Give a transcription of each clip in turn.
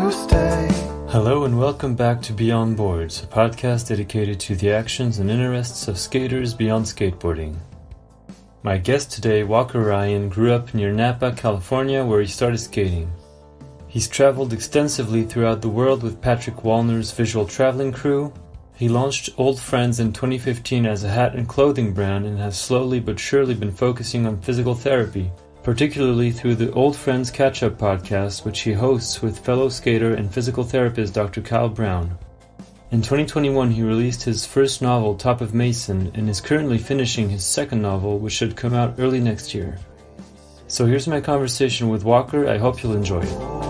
to stay. Hello and welcome back to Beyond Boards, a podcast dedicated to the actions and interests of skaters beyond skateboarding. My guest today, Walker Ryan, grew up near Napa, California, where he started skating. He's traveled extensively throughout the world with Patrik Wallner's Visual Traveling Crew. He launched Old Friends in 2015 as a hat and clothing brand and has slowly but surely been focusing on physical therapy, particularly through the Old Friends Catch-Up podcast, which he hosts with fellow skater and physical therapist Dr. Kyle Brown. In 2021, he released his first novel, Top of Mason, and is currently finishing his second novel, which should come out early next year. So here's my conversation with Walker. I hope you'll enjoy it.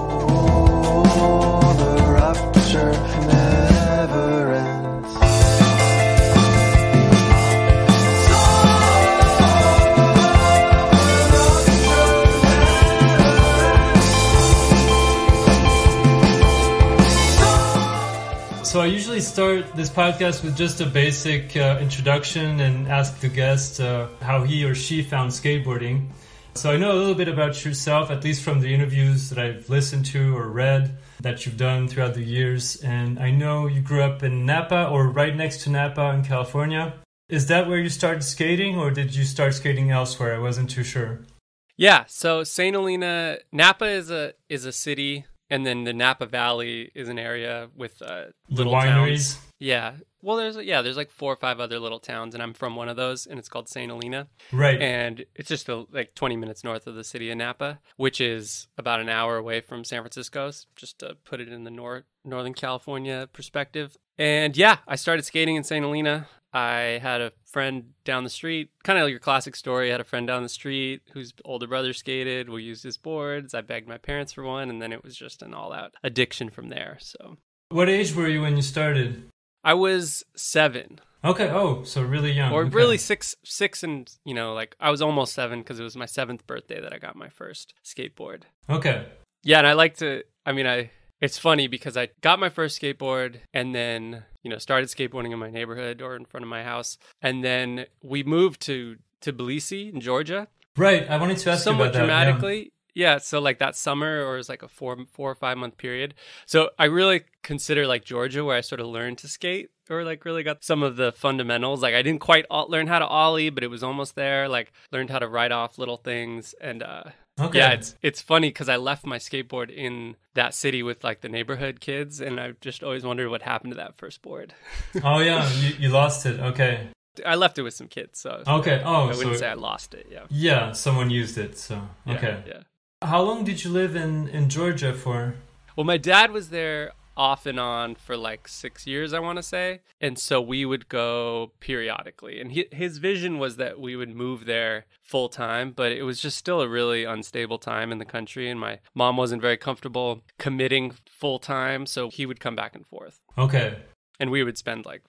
So I usually start this podcast with just a basic introduction and ask the guest how he or she found skateboarding. So I know a little bit about yourself, at least from the interviews that I've listened to or read that you've done throughout the years. And I know you grew up in Napa or right next to Napa in California. Is that where you started skating, or did you start skating elsewhere? I wasn't too sure. Yeah, so Saint Helena, Napa is a city. And then the Napa Valley is an area with little wineries. Towns. Yeah. Well, there's like 4 or 5 other little towns, and I'm from one of those, and it's called Saint Helena. Right. And it's just like 20 minutes north of the city of Napa, which is about an hour away from San Francisco, just to put it in the Northern California perspective. And yeah, I started skating in Saint Helena. I had a friend down the street, kind of like your classic story. I had a friend down the street whose older brother skated. We used his boards. I begged my parents for one, and then it was just an all-out addiction from there. So, what age were you when you started? I was 7. Okay. Oh, so really young. Or okay. Really six, and like I was almost 7 because it was my 7th birthday that I got my first skateboard. Okay. Yeah, and I like to. It's funny because I got my first skateboard and then, started skateboarding in my neighborhood or in front of my house. And then we moved to Tbilisi in Georgia. Right. I wanted to ask you about that. Somewhat dramatically. Yeah. So like that summer, or it was like a four or 5 month period. So I really consider like Georgia where I sort of learned to skate, or like really got some of the fundamentals. Like I didn't quite learn how to ollie, but it was almost there. Like learned how to ride off little things and... Okay. Yeah, it's funny because I left my skateboard in that city with like the neighborhood kids, and I've just always wondered what happened to that first board. Oh yeah, you lost it. Okay. I left it with some kids, so okay. Oh, I wouldn't say I lost it. Yeah. Yeah, someone used it. So okay. Yeah. How long did you live in Georgia for? Well, my dad was there off and on for like 6 years, I want to say, and so we would go periodically. And his vision was that we would move there full time, but it was just still a really unstable time in the country, and my mom wasn't very comfortable committing full time, so he would come back and forth. Okay. And we would spend like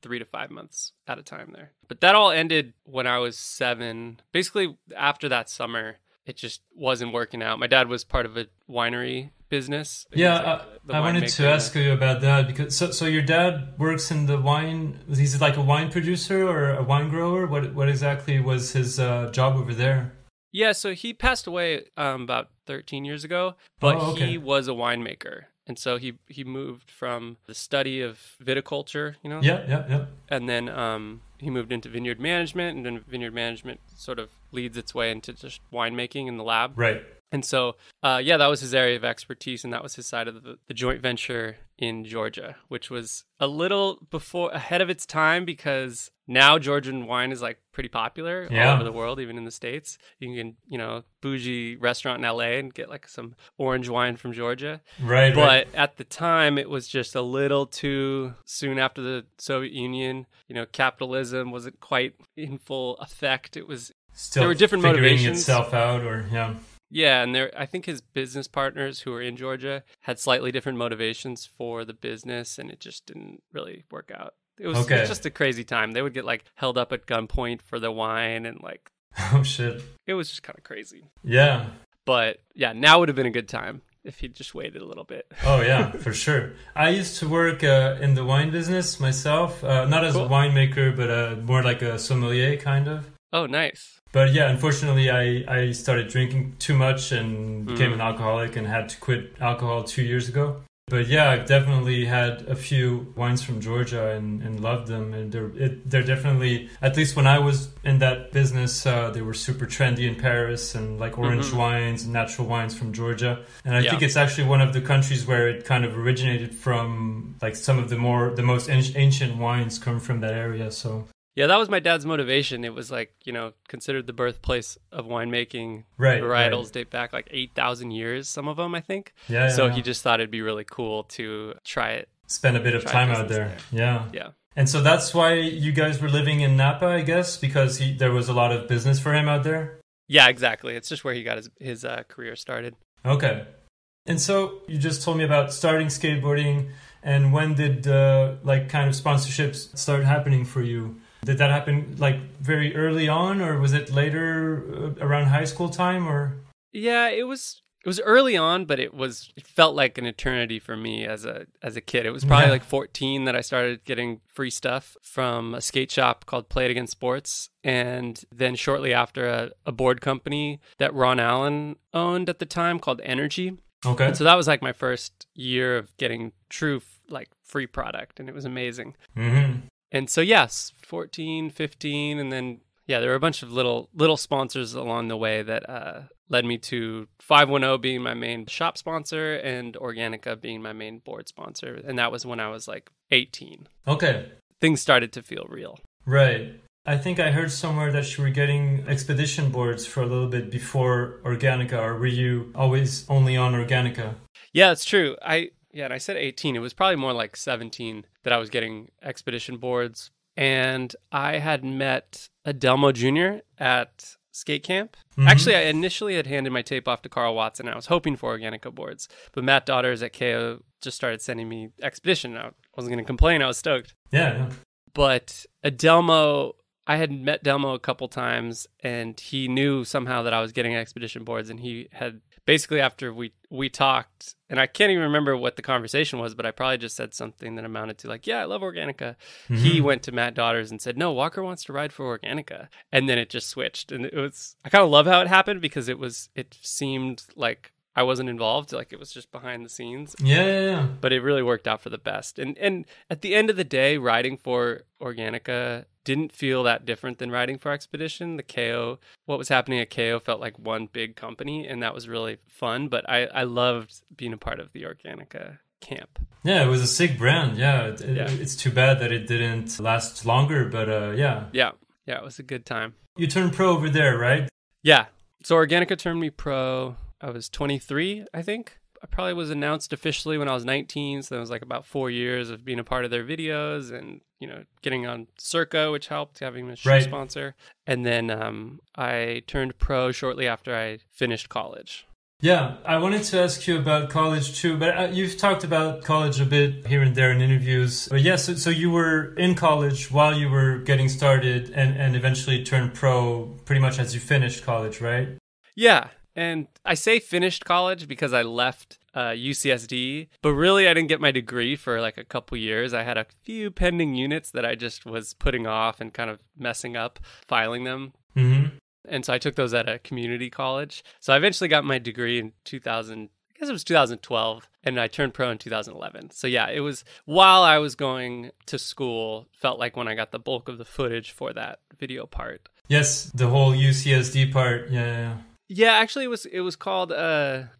3 to 5 months at a time there. But that all ended when I was 7. Basically, after that summer, it just wasn't working out. My dad was part of a winery business. Yeah, I wanted to ask you about that because so your dad works in the wine. He's like a wine producer or a wine grower. What exactly was his job over there? Yeah, so he passed away about 13 years ago, but he was a winemaker. And so he moved from the study of viticulture, Yeah. And then he moved into vineyard management, and then vineyard management sort of leads its way into just winemaking in the lab. Right. And so, that was his area of expertise, and that was his side of the joint venture in Georgia, which was a little ahead of its time because now Georgian wine is like pretty popular all over the world, even in the States. You can, bougie restaurant in L.A. and get like some orange wine from Georgia. Right. But at the time, it was just a little too soon after the Soviet Union. Capitalism wasn't quite in full effect. It was still there were different motivations. Figuring itself out, Yeah, and I think his business partners who were in Georgia had slightly different motivations for the business, and it just didn't really work out. It was just a crazy time. They would get like held up at gunpoint for the wine and like... Oh, shit. It was just kind of crazy. Yeah. But yeah, now would have been a good time if he'd just waited a little bit. Oh, yeah, for sure. I used to work in the wine business myself, not as a winemaker, but more like a sommelier kind of. Oh, nice. But yeah, unfortunately, I started drinking too much and became an alcoholic and had to quit alcohol 2 years ago. But yeah, I've definitely had a few wines from Georgia and loved them. And they're definitely, at least when I was in that business, they were super trendy in Paris, and like orange wines and natural wines from Georgia. And I think it's actually one of the countries where it kind of originated from, like some of the most ancient wines come from that area. So yeah, that was my dad's motivation. It was like, you know, considered the birthplace of winemaking. Right, varietals date back like 8,000 years, some of them, I think. Yeah. So he just thought it'd be really cool to try it. Spend a bit of time out there. Yeah. Yeah. And so that's why you guys were living in Napa, I guess, because there was a lot of business for him out there? Yeah, exactly. It's just where he got his career started. Okay. And so you just told me about starting skateboarding. And when did like kind of sponsorships start happening for you? Did that happen like very early on, or was it later around high school time, or? Yeah, it was early on, but it felt like an eternity for me as a kid. It was probably like 14 that I started getting free stuff from a skate shop called Play It Against Sports. And then shortly after, a board company that Ron Allen owned at the time called Energy. Okay. And so that was like my first year of getting true like free product, and it was amazing. Mm-hmm. And so, yes, 14, 15, and then, yeah, there were a bunch of little sponsors along the way that led me to 510 being my main shop sponsor and Organica being my main board sponsor. And that was when I was like 18. Okay. Things started to feel real. Right. I think I heard somewhere that you were getting Expedition boards for a little bit before Organica, or were you always only on Organica? Yeah, it's true. Yeah, and I said 18. It was probably more like 17 that I was getting Expedition boards. And I had met Adelmo Jr. at skate camp. Mm-hmm. Actually, I initially had handed my tape off to Carl Watson, and I was hoping for Organica boards. But Matt Daughters at KO just started sending me Expedition. I wasn't going to complain. I was stoked. Yeah. But Adelmo, I had met Delmo a couple times, and he knew somehow that I was getting Expedition boards, and he had... Basically, after we talked, and I can't even remember what the conversation was, but I probably just said something that amounted to like, yeah, I love Organica. Mm-hmm. He went to Matt Daughters and said, no, Walker wants to ride for Organica. And then it just switched. And I kind of love how it happened, because it seemed like I wasn't involved. Like it was just behind the scenes. Yeah. But it really worked out for the best. And at the end of the day, riding for Organica didn't feel that different than riding for Expedition. The KO, what was happening at KO felt like one big company, and that was really fun. But I loved being a part of the Organica camp. Yeah, it was a sick brand. Yeah, it's too bad that it didn't last longer, but yeah, it was a good time. You turned pro over there, right? Yeah, so Organica turned me pro. I was 23, I think. I probably was announced officially when I was 19, so that was like about 4 years of being a part of their videos and, you know, getting on Circa, which helped, having a shoe sponsor. And then I turned pro shortly after I finished college. Yeah, I wanted to ask you about college too, but you've talked about college a bit here and there in interviews. But yeah, so you were in college while you were getting started and eventually turned pro pretty much as you finished college, right? Yeah. And I say finished college because I left UCSD, but really I didn't get my degree for like a couple years. I had a few pending units that I just was putting off and kind of messing up, filing them. Mm-hmm. And so I took those at a community college. So I eventually got my degree in 2012, and I turned pro in 2011. So yeah, it was while I was going to school, felt like when I got the bulk of the footage for that video part. Yes, the whole UCSD part, yeah. Yeah, actually, it was called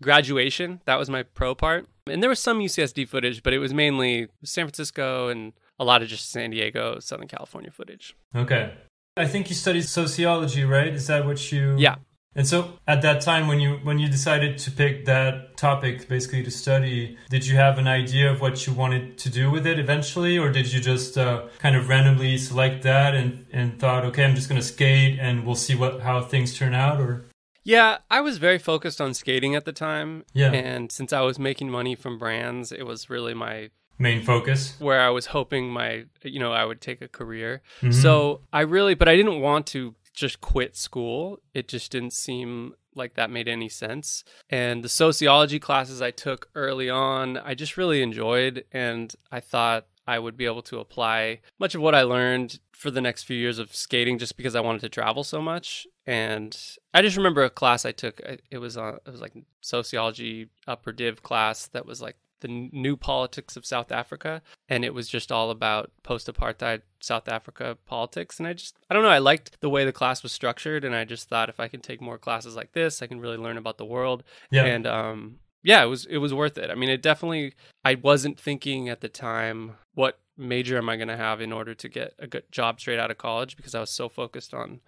Graduation. That was my pro part. And there was some UCSD footage, but it was mainly San Francisco and a lot of just San Diego, Southern California footage. Okay. I think you studied sociology, right? Is that what you... Yeah. And so at that time, when you decided to pick that topic, basically to study, did you have an idea of what you wanted to do with it eventually? Or did you just kind of randomly select that and thought, okay, I'm just going to skate and we'll see how things turn out? Or... Yeah, I was very focused on skating at the time. Yeah. And since I was making money from brands, it was really my main focus, where I was hoping I would take a career. Mm-hmm. So but I didn't want to just quit school. It just didn't seem like that made any sense. And the sociology classes I took early on, I just really enjoyed. And I thought I would be able to apply much of what I learned for the next few years of skating, just because I wanted to travel so much. And I just remember a class I took. It was like sociology upper div class that was like the new politics of South Africa, and it was just all about post-apartheid South Africa politics. And I don't know, I liked the way the class was structured, and I just thought if I can take more classes like this, I can really learn about the world. Yeah. And it was worth it. I mean, it definitely, I wasn't thinking at the time, what major am I going to have in order to get a good job straight out of college, because I was so focused on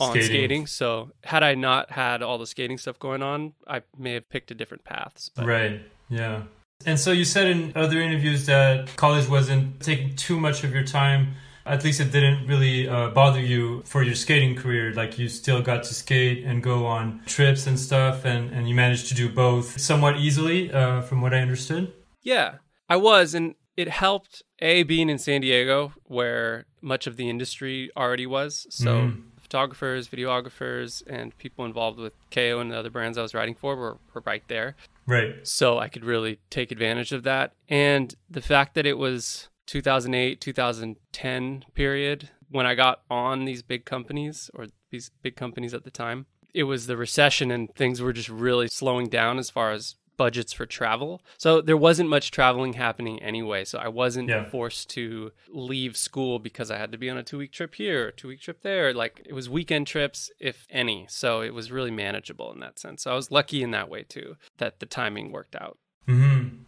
skating. So had I not had all the skating stuff going on, I may have picked a different path. Right. Yeah. And so you said in other interviews that college wasn't taking too much of your time. At least it didn't really bother you for your skating career. Like, you still got to skate and go on trips and stuff. And you managed to do both somewhat easily, from what I understood. Yeah, I was. And it helped, being in San Diego, where much of the industry already was. So photographers, videographers, and people involved with KO and the other brands I was riding for were right there. Right. So I could really take advantage of that. And the fact that it was 2008, 2010 period when I got on these big companies at the time, it was the recession and things were just really slowing down as far as budgets for travel. So there wasn't much traveling happening anyway. So I wasn't forced to leave school because I had to be on a 2-week trip here, or 2-week trip there. Like, it was weekend trips, if any. So it was really manageable in that sense. So I was lucky in that way too, that the timing worked out. Mm-hmm.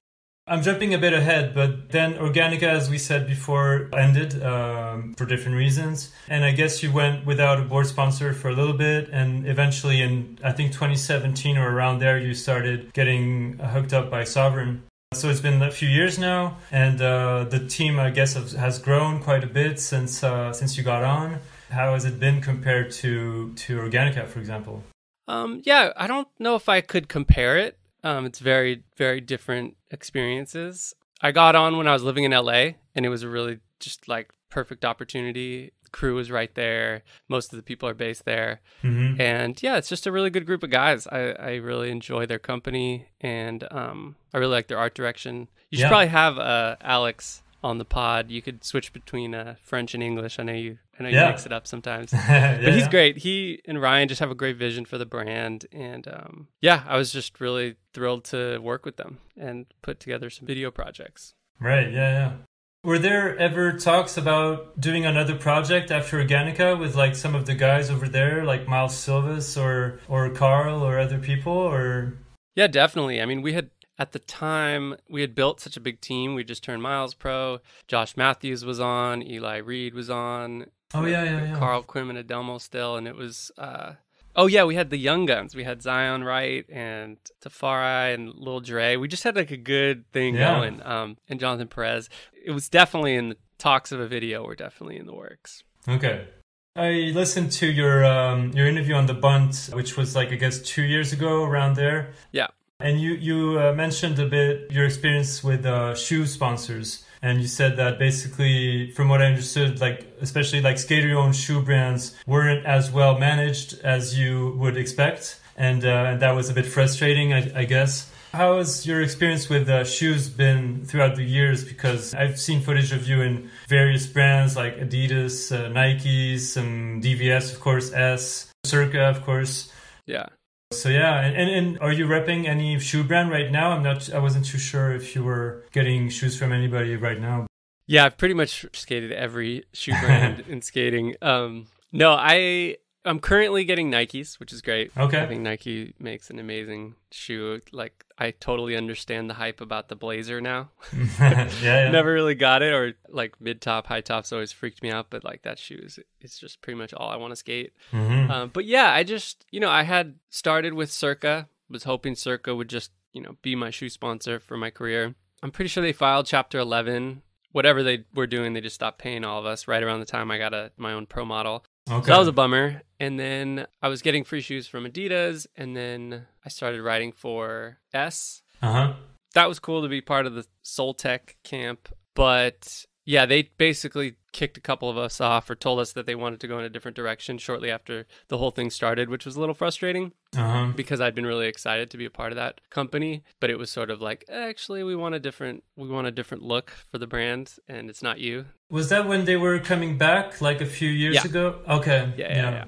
I'm jumping a bit ahead, but then Organica, as we said before, ended for different reasons. And I guess you went without a board sponsor for a little bit. And eventually in, I think, 2017 or around there, you started getting hooked up by Sovereign. So it's been a few years now. And the team, I guess, has grown quite a bit since you got on. How has it been compared to Organica, for example? I don't know if I could compare it. It's very, very different experiences. I got on when I was living in LA, and it was a really just like perfect opportunity. The crew was right there. Most of the people are based there. Mm-hmm. And yeah, it's just a really good group of guys. I really enjoy their company, and I really like their art direction. You should probably have Alex on the pod. You could switch between French and English. I know you mix it up sometimes. But he's great. He and Ryan just have a great vision for the brand. And I was just really thrilled to work with them and put together some video projects. Right. Yeah. Were there ever talks about doing another project after Organica with like some of the guys over there, like Miles Silvas or Carl or other people? Or yeah, definitely. I mean, at the time, we had built such a big team. We just turned Miles pro. Josh Matthews was on. Eli Reed was on. Oh, yeah. Carl, Quim, and Adelmo still. And it was... we had the young guns. We had Zion Wright and Tafari and Lil Dre. We just had like a good thing going. And Jonathan Perez. It was definitely in the talks of a video. We're definitely in the works. Okay. I listened to your interview on The Bunt, which was like, I guess, 2 years ago around there. Yeah. And you mentioned a bit your experience with shoe sponsors. And you said that basically, from what I understood, like especially like skater-owned shoe brands weren't as well managed as you would expect. And that was a bit frustrating, I guess. How has your experience with shoes been throughout the years? Because I've seen footage of you in various brands like Adidas, Nike, some DVS, of course, S, Circa, of course. Yeah. So yeah, and are you repping any shoe brand right now? I wasn't too sure if you were getting shoes from anybody right now. Yeah, I've pretty much skated every shoe brand in skating. No, I'm currently getting Nikes, which is great. Okay. I think Nike makes an amazing shoe. Like, I totally understand the hype about the blazer now. Yeah. Never really got it, or like mid top, high tops always freaked me out. But like that shoe it's just pretty much all I want to skate. Mm-hmm. But yeah, I just, I had started with Circa, was hoping Circa would just, be my shoe sponsor for my career. I'm pretty sure they filed Chapter 11. Whatever they were doing, they just stopped paying all of us right around the time I got my own pro model. Okay. So that was a bummer. And then I was getting free shoes from Adidas, and then I started riding for S. Uh-huh. That was cool to be part of the Soltech camp. But yeah, they basically kicked a couple of us off, or told us that they wanted to go in a different direction shortly after the whole thing started, which was a little frustrating. Uh-huh. Because I'd been really excited to be a part of that company. But it was sort of like, actually, we want a different look for the brand, and it's not you. Was that when they were coming back like a few years ago? Okay. Yeah.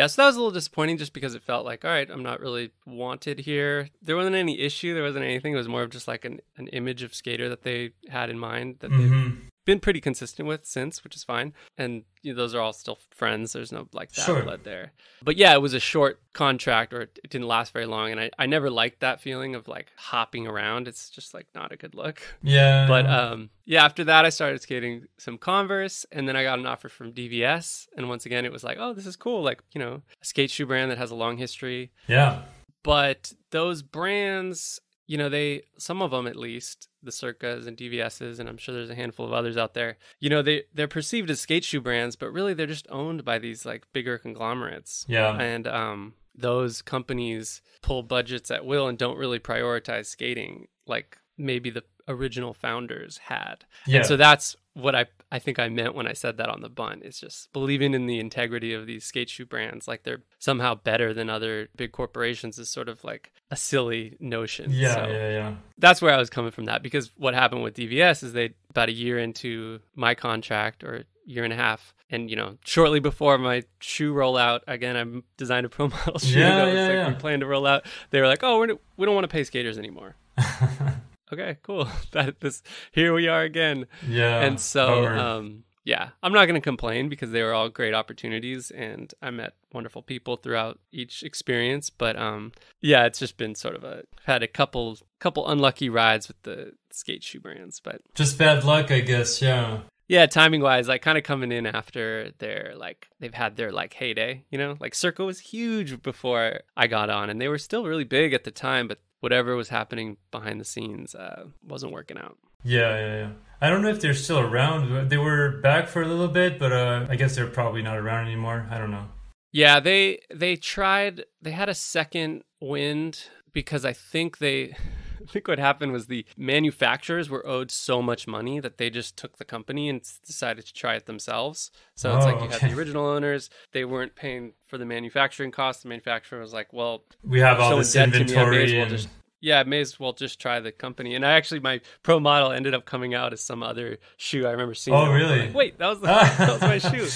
Yeah, so that was a little disappointing just because it felt like, all right, I'm not really wanted here. There wasn't any issue. There wasn't anything. It was more of just like an image of skater that they had in mind that they've been pretty consistent with since, which is fine. And you know, those are all still friends. There's no like that blood there. But yeah, it was a short contract, or it didn't last very long. And I never liked that feeling of like hopping around. It's just like not a good look. Yeah. But yeah, after that, I started skating some Converse, and then I got an offer from DVS. And once again, it was like, oh, this is cool. Like, you know, a skate shoe brand that has a long history. Yeah. But those brands, you know, they, some of them at least, the Circas and DVSs, and I'm sure there's a handful of others out there, you know, they're perceived as skate shoe brands, but really they're just owned by these like bigger conglomerates. Yeah. And those companies pull budgets at will and don't really prioritize skating like maybe the original founders had. Yeah. And so that's what I think I meant when I said that on the bun. It's just believing in the integrity of these skate shoe brands, like they're somehow better than other big corporations, is sort of like a silly notion. Yeah, so yeah. That's where I was coming from that, because what happened with DVS is they, about a year into my contract, or year and a half, and you know, shortly before my shoe rollout, again, I designed a pro model shoe that was planned to roll out. They were like, oh, we don't want to pay skaters anymore. Okay, cool. Here we are again. Yeah. And so, yeah, I'm not going to complain because they were all great opportunities, and I met wonderful people throughout each experience. But yeah, it's just been sort of had a couple unlucky rides with the skate shoe brands, but just bad luck, I guess. Yeah. Yeah, timing wise, like kind of coming in after they've had their like heyday, you know, like Circa was huge before I got on, and they were still really big at the time, but whatever was happening behind the scenes wasn't working out. Yeah. I don't know if they're still around. They were back for a little bit, but I guess they're probably not around anymore. I don't know. Yeah, they tried. They had a second wind because I think what happened was the manufacturers were owed so much money that they just took the company and decided to try it themselves. So it's had the original owners. They weren't paying for the manufacturing costs. The manufacturer was like, well, we have all this inventory. Yeah, I may as well just try the company. And I actually, my pro model ended up coming out as some other shoe. I remember seeing. Oh, really? Like, wait, that was my shoe.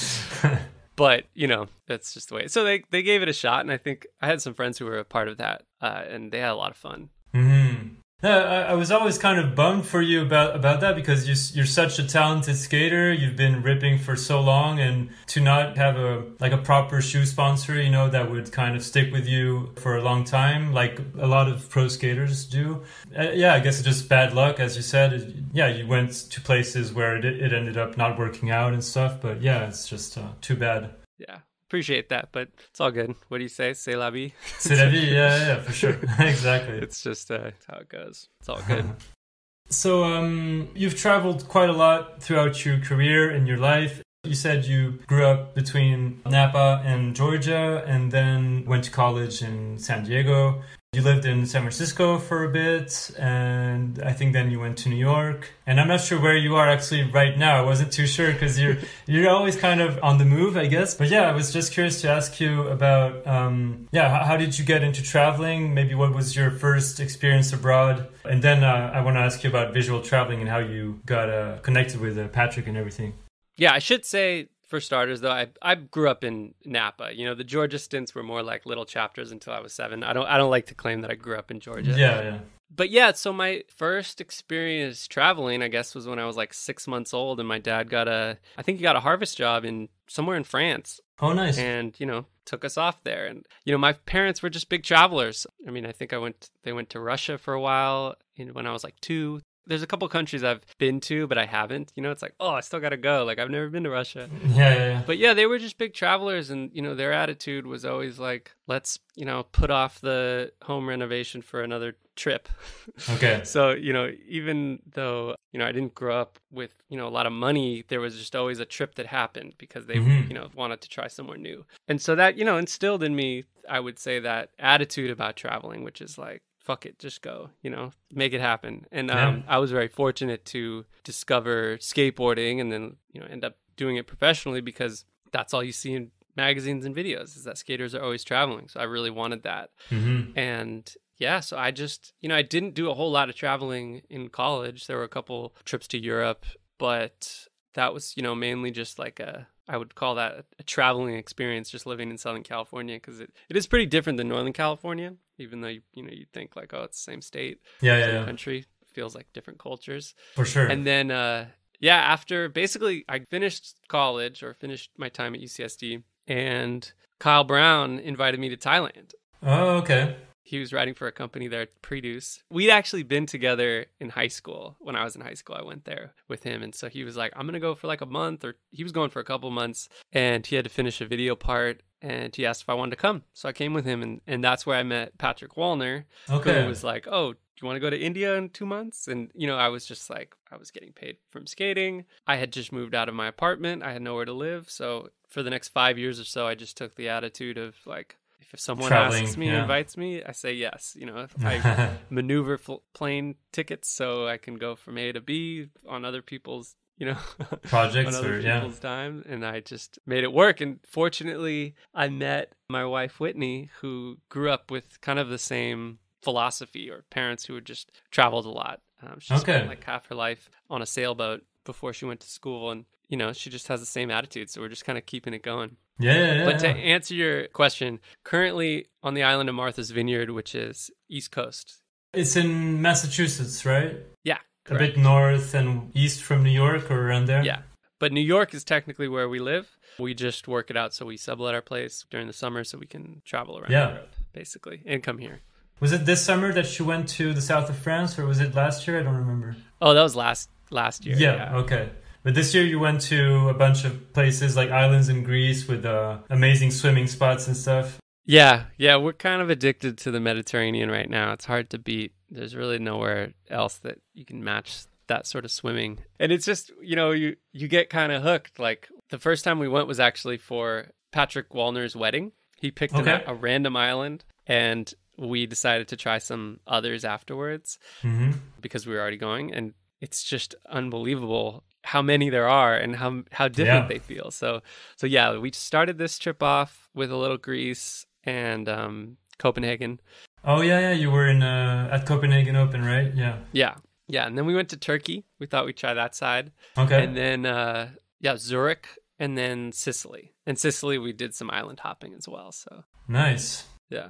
But, you know, that's just the way. So they gave it a shot. And I think I had some friends who were a part of that, and they had a lot of fun. I was always kind of bummed for you about that, because you're such a talented skater. You've been ripping for so long, and to not have a proper shoe sponsor, you know, that would kind of stick with you for a long time, like a lot of pro skaters do. Yeah, I guess it's just bad luck, as you said. You went to places where it ended up not working out and stuff, but yeah, it's just too bad. Yeah. Appreciate that, but it's all good. What do you say? C'est la vie. C'est la vie, yeah, for sure. Exactly. It's just how it goes. It's all good. So you've traveled quite a lot throughout your career and your life. You said you grew up between Napa and Georgia, and then went to college in San Diego. You lived in San Francisco for a bit, and I think then you went to New York. And I'm not sure where you are actually right now. I wasn't too sure because you're always kind of on the move, I guess. But yeah, I was just curious to ask you about, how did you get into traveling? Maybe what was your first experience abroad? And then I want to ask you about visual traveling and how you got connected with Patrik and everything. Yeah, I should say, for starters, though, I grew up in Napa. You know, the Georgia stints were more like little chapters until I was 7. I don't like to claim that I grew up in Georgia. Yeah. But yeah, so my first experience traveling, I guess, was when I was like 6 months old, and my dad got a harvest job in somewhere in France. Oh, nice. And, you know, took us off there. And, you know, my parents were just big travelers. I mean, I think they went to Russia for a while, you know, when I was like 2. There's a couple countries I've been to, but I haven't. You know, it's like, oh, I still got to go. Like, I've never been to Russia. Yeah. But yeah, they were just big travelers. And, you know, their attitude was always like, let's, you know, put off the home renovation for another trip. Okay. So, you know, even though, you know, I didn't grow up with, you know, a lot of money, there was just always a trip that happened because they, you know, wanted to try somewhere new. And so that, you know, instilled in me, I would say, that attitude about traveling, which is like, fuck it, just go, you know, make it happen. And I was very fortunate to discover skateboarding and then, you know, end up doing it professionally, because that's all you see in magazines and videos, is that skaters are always traveling. So I really wanted that. And yeah, so I just, you know, I didn't do a whole lot of traveling in college. There were a couple trips to Europe, but that was, you know, mainly just like a, I would call that a traveling experience, just living in Southern California, because it is pretty different than Northern California, even though, you know, you'd think like, oh, it's the same state, same country, feels like different cultures. For sure. And then, after basically I finished college or finished my time at UCSD, and Kyle Brown invited me to Thailand. Oh, okay. He was writing for a company there, Produce. We'd actually been together in high school. When I was in high school, I went there with him. And so he was like, I'm going to go for like a month, or he was going for a couple months, and he had to finish a video part, and he asked if I wanted to come. So I came with him, and that's where I met Patrik Wallner. Okay. Who was like, oh, do you want to go to India in 2 months? And, you know, I was just like, I was getting paid from skating. I had just moved out of my apartment. I had nowhere to live. So for the next 5 years or so, I just took the attitude of like, if someone asks me, invites me, I say yes. You know, I maneuver plane tickets so I can go from A to B on other people's, you know, projects, on other people's time. And I just made it work. And fortunately, I met my wife, Whitney, who grew up with kind of the same philosophy, or parents who had just traveled a lot. She spent like half her life on a sailboat before she went to school. And, you know, she just has the same attitude. So we're just kind of keeping it going. But to answer your question, currently on the island of Martha's Vineyard, which is East Coast. It's in Massachusetts, right? Yeah. Correct. A bit north and east from New York, or around there? Yeah. But New York is technically where we live. We just work it out. So we sublet our place during the summer so we can travel around Europe, basically, and come here. Was it this summer that she went to the south of France, or was it last year? I don't remember. Oh, that was last year. Yeah. Okay. But this year you went to a bunch of places like islands in Greece with amazing swimming spots and stuff. Yeah, we're kind of addicted to the Mediterranean right now. It's hard to beat. There's really nowhere else that you can match that sort of swimming. And it's just, you know, you get kind of hooked. Like the first time we went was actually for Patrik Wallner's wedding. He picked a random island, and we decided to try some others afterwards because we were already going. And it's just unbelievable how many there are and how different they feel. So yeah, we started this trip off with a little Greece and Copenhagen. Oh yeah, you were in at Copenhagen Open, right? Yeah. And then we went to Turkey. We thought we'd try that side. Okay. And then Zurich, and then Sicily. And Sicily, we did some island hopping as well. So nice. Yeah.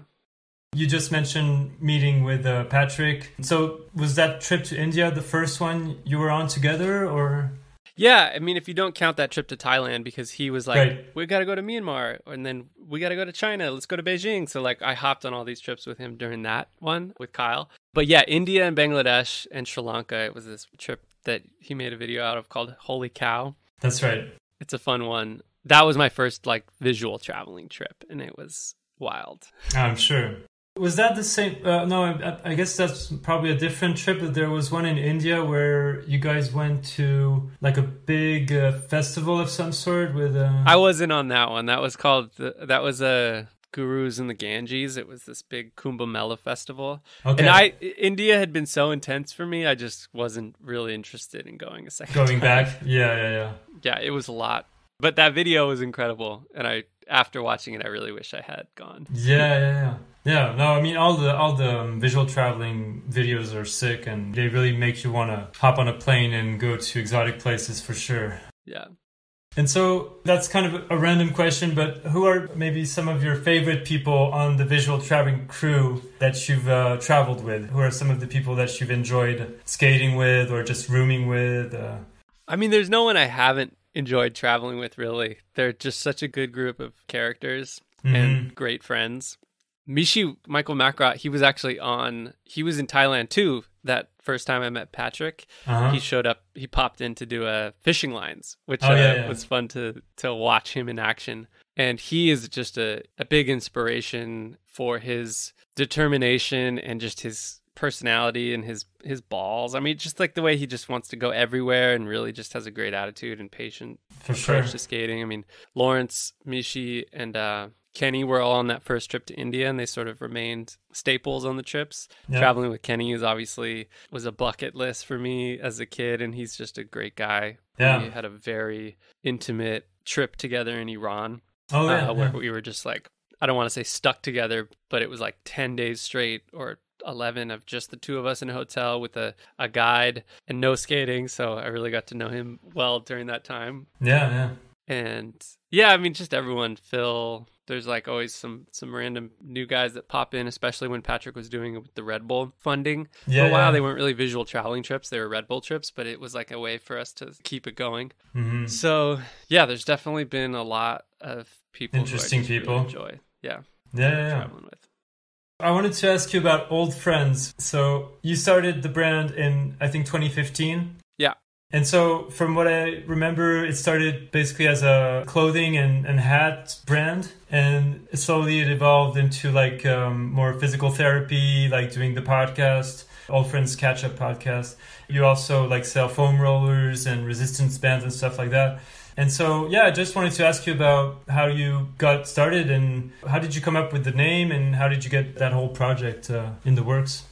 You just mentioned meeting with Patrik. So was that trip to India the first one you were on together, or? Yeah, I mean, if you don't count that trip to Thailand, because he was like, we got to go to Myanmar, and then we got to go to China, let's go to Beijing. So like I hopped on all these trips with him during that one with Kyle. But yeah, India and Bangladesh and Sri Lanka, it was this trip that he made a video out of called Holy Cow. That's right. It's a fun one. That was my first like visual traveling trip, and it was wild. I'm sure. Was that the same? No, I guess that's probably a different trip. But there was one in India where you guys went to like a big festival of some sort with. I wasn't on that one. That was called. That was a Gurus in the Ganges. It was this big Kumbh Mela festival. Okay. And India had been so intense for me. I just wasn't really interested in going a second. Going time. Back. Yeah. Yeah, it was a lot. But that video was incredible, and after watching it, I really wish I had gone. Yeah. No, I mean, all the visual traveling videos are sick, and they really make you want to hop on a plane and go to exotic places for sure. Yeah. And so that's kind of a random question, but who are maybe some of your favorite people on the visual traveling crew that you've traveled with? Who are some of the people that you've enjoyed skating with or just rooming with? I mean, there's no one I haven't enjoyed traveling with, really. They're just such a good group of characters and great friends. Michi, Michael Macrot, he was in Thailand too that first time I met Patrik. He showed up, he popped in to do fishing lines, which was fun to watch him in action. And he is just a big inspiration for his determination and just his personality and his balls. I mean, just like the way he just wants to go everywhere and really just has a great attitude and patient approach to skating. I mean, Lawrence, Michi, and Kenny were all on that first trip to India, and they sort of remained staples on the trips. Yeah. Traveling with Kenny was a bucket list for me as a kid, and he's just a great guy. Yeah. We had a very intimate trip together in Iran. Oh, yeah. Where we were just like, I don't want to say stuck together, but it was like 10 days straight or 11 of just the two of us in a hotel with a guide and no skating. So I really got to know him well during that time. Yeah. And yeah, I mean, just everyone, Phil, there's like always some random new guys that pop in, especially when Patrik was doing it with the Red Bull funding. Yeah, for a while, they weren't really visual traveling trips. They were Red Bull trips, but it was like a way for us to keep it going. Mm-hmm. So yeah, there's definitely been a lot of people. Interesting people. Really enjoy. Yeah. Traveling with. I wanted to ask you about Old Friends. So you started the brand in, I think, 2015. Yeah. And so from what I remember, it started basically as a clothing and hat brand. And slowly it evolved into like more physical therapy, like doing the podcast, Old Friends Catch Up podcast. You also like sell foam rollers and resistance bands and stuff like that. And so, yeah, I just wanted to ask you about how you got started and how did you come up with the name and how did you get that whole project in the works?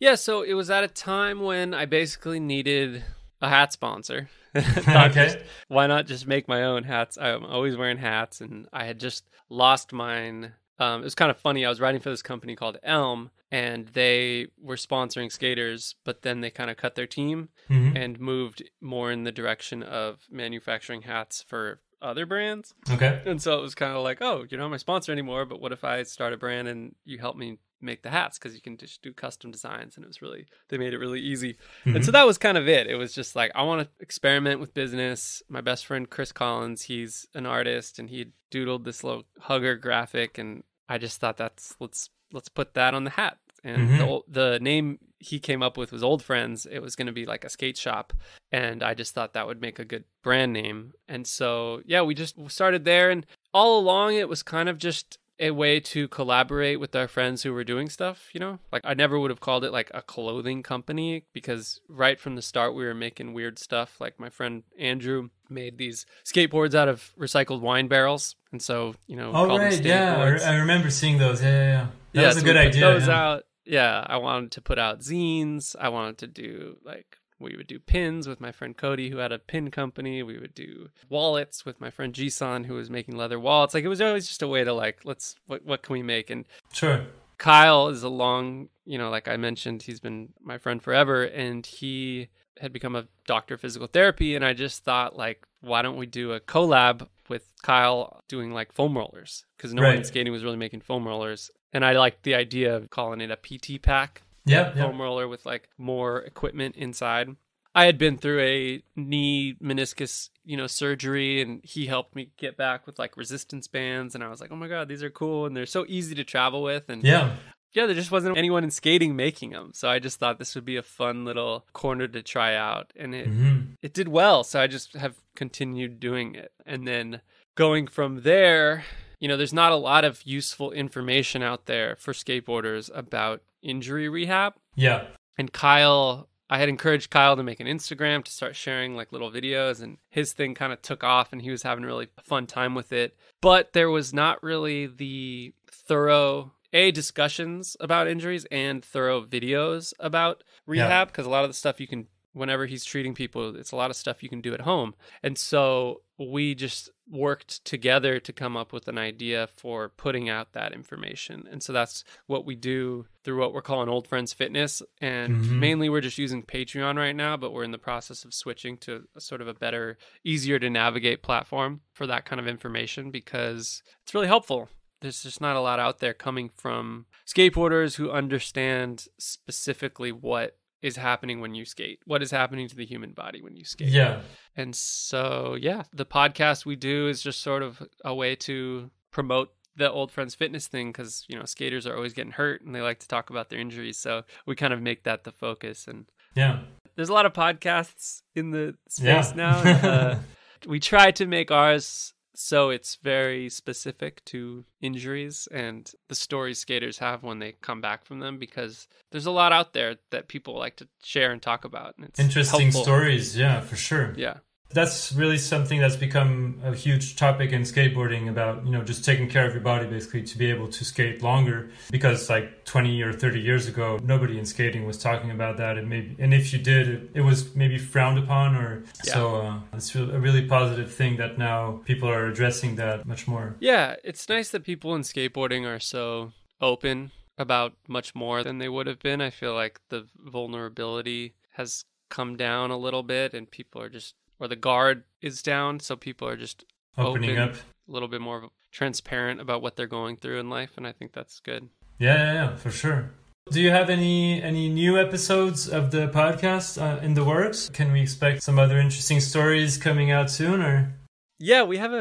Yeah, so it was at a time when I basically needed a hat sponsor. Okay. Why not just make my own hats? I'm always wearing hats and I had just lost mine. It was kind of funny. I was writing for this company called Elm and they were sponsoring skaters, but then they kind of cut their team and moved more in the direction of manufacturing hats for other brands. Okay. And so it was kind of like, oh, you're not my sponsor anymore, but what if I start a brand and you help me make the hats? Because you can just do custom designs. And it was really, they made it really easy. And so that was kind of it. It was just like, I want to experiment with business. My best friend, Chris Collins, he's an artist and he doodled this little hugger graphic. And I just thought let's put that on the hat. And the name he came up with was Old Friends. It was going to be like a skate shop. And I just thought that would make a good brand name. And so, yeah, we just started there. And all along, it was kind of just a way to collaborate with our friends who were doing stuff, you know? Like, I never would have called it like a clothing company because right from the start, we were making weird stuff. Like, my friend Andrew made these skateboards out of recycled wine barrels. And so, you know, skateboards. I remember seeing those. Yeah. That was a good idea. Those out. Yeah, I wanted to put out zines. I wanted to do, like, we would do pins with my friend Cody, who had a pin company. We would do wallets with my friend Jisan, who was making leather wallets. Like, it was always just a way to, like, what can we make? And sure, Kyle is like I mentioned, he's been my friend forever, and he had become a doctor of physical therapy. And I just thought, like, why don't we do a collab with Kyle doing, like, foam rollers? Because no one in skating was really making foam rollers. And I liked the idea of calling it a PT pack, foam roller with like more equipment inside. I had been through a knee meniscus, surgery, and he helped me get back with like resistance bands. And I was like, oh my God, these are cool. And they're so easy to travel with. And yeah, there just wasn't anyone in skating making them. So I just thought this would be a fun little corner to try out. And it did well. So I just have continued doing it. And then going from there, there's not a lot of useful information out there for skateboarders about injury rehab. Yeah. And Kyle, I had encouraged Kyle to make an Instagram to start sharing like little videos, and his thing kind of took off and he was having a really fun time with it. But there was not really the thorough discussions about injuries and thorough videos about rehab, because a lot of the stuff you can, whenever he's treating people, it's a lot of stuff you can do at home. And so we just worked together to come up with an idea for putting out that information. And so that's what we do through what we're calling Old Friends Fitness. And mainly we're just using Patreon right now, but we're in the process of switching to sort of a better, easier to navigate platform for that kind of information, because it's really helpful. There's just not a lot out there coming from skateboarders who understand specifically what is happening when you skate, what is happening to the human body when you skate. Yeah. And so, yeah, the podcast we do is just sort of a way to promote the Old Friends Fitness thing, because, skaters are always getting hurt and they like to talk about their injuries. So we kind of make that the focus. And yeah, there's a lot of podcasts in the space now. And, we try to make ours so it's very specific to injuries and the stories skaters have when they come back from them, because there's a lot out there that people like to share and talk about. And it's interesting helpful stories. Yeah, for sure. Yeah. That's really something that's become a huge topic in skateboarding, about, just taking care of your body basically to be able to skate longer, because like 20 or 30 years ago, nobody in skating was talking about that. And if you did, it was maybe frowned upon so it's a really positive thing that now people are addressing that much more. Yeah. It's nice that people in skateboarding are so open about much more than they would have been. I feel like the vulnerability has come down a little bit, and people are just, or the guard is down, so people are just opening up a little bit more transparent about what they're going through in life, and I think that's good. Yeah, for sure. Do you have any new episodes of the podcast in the works? Can we expect some other interesting stories coming out soon? Or yeah, we have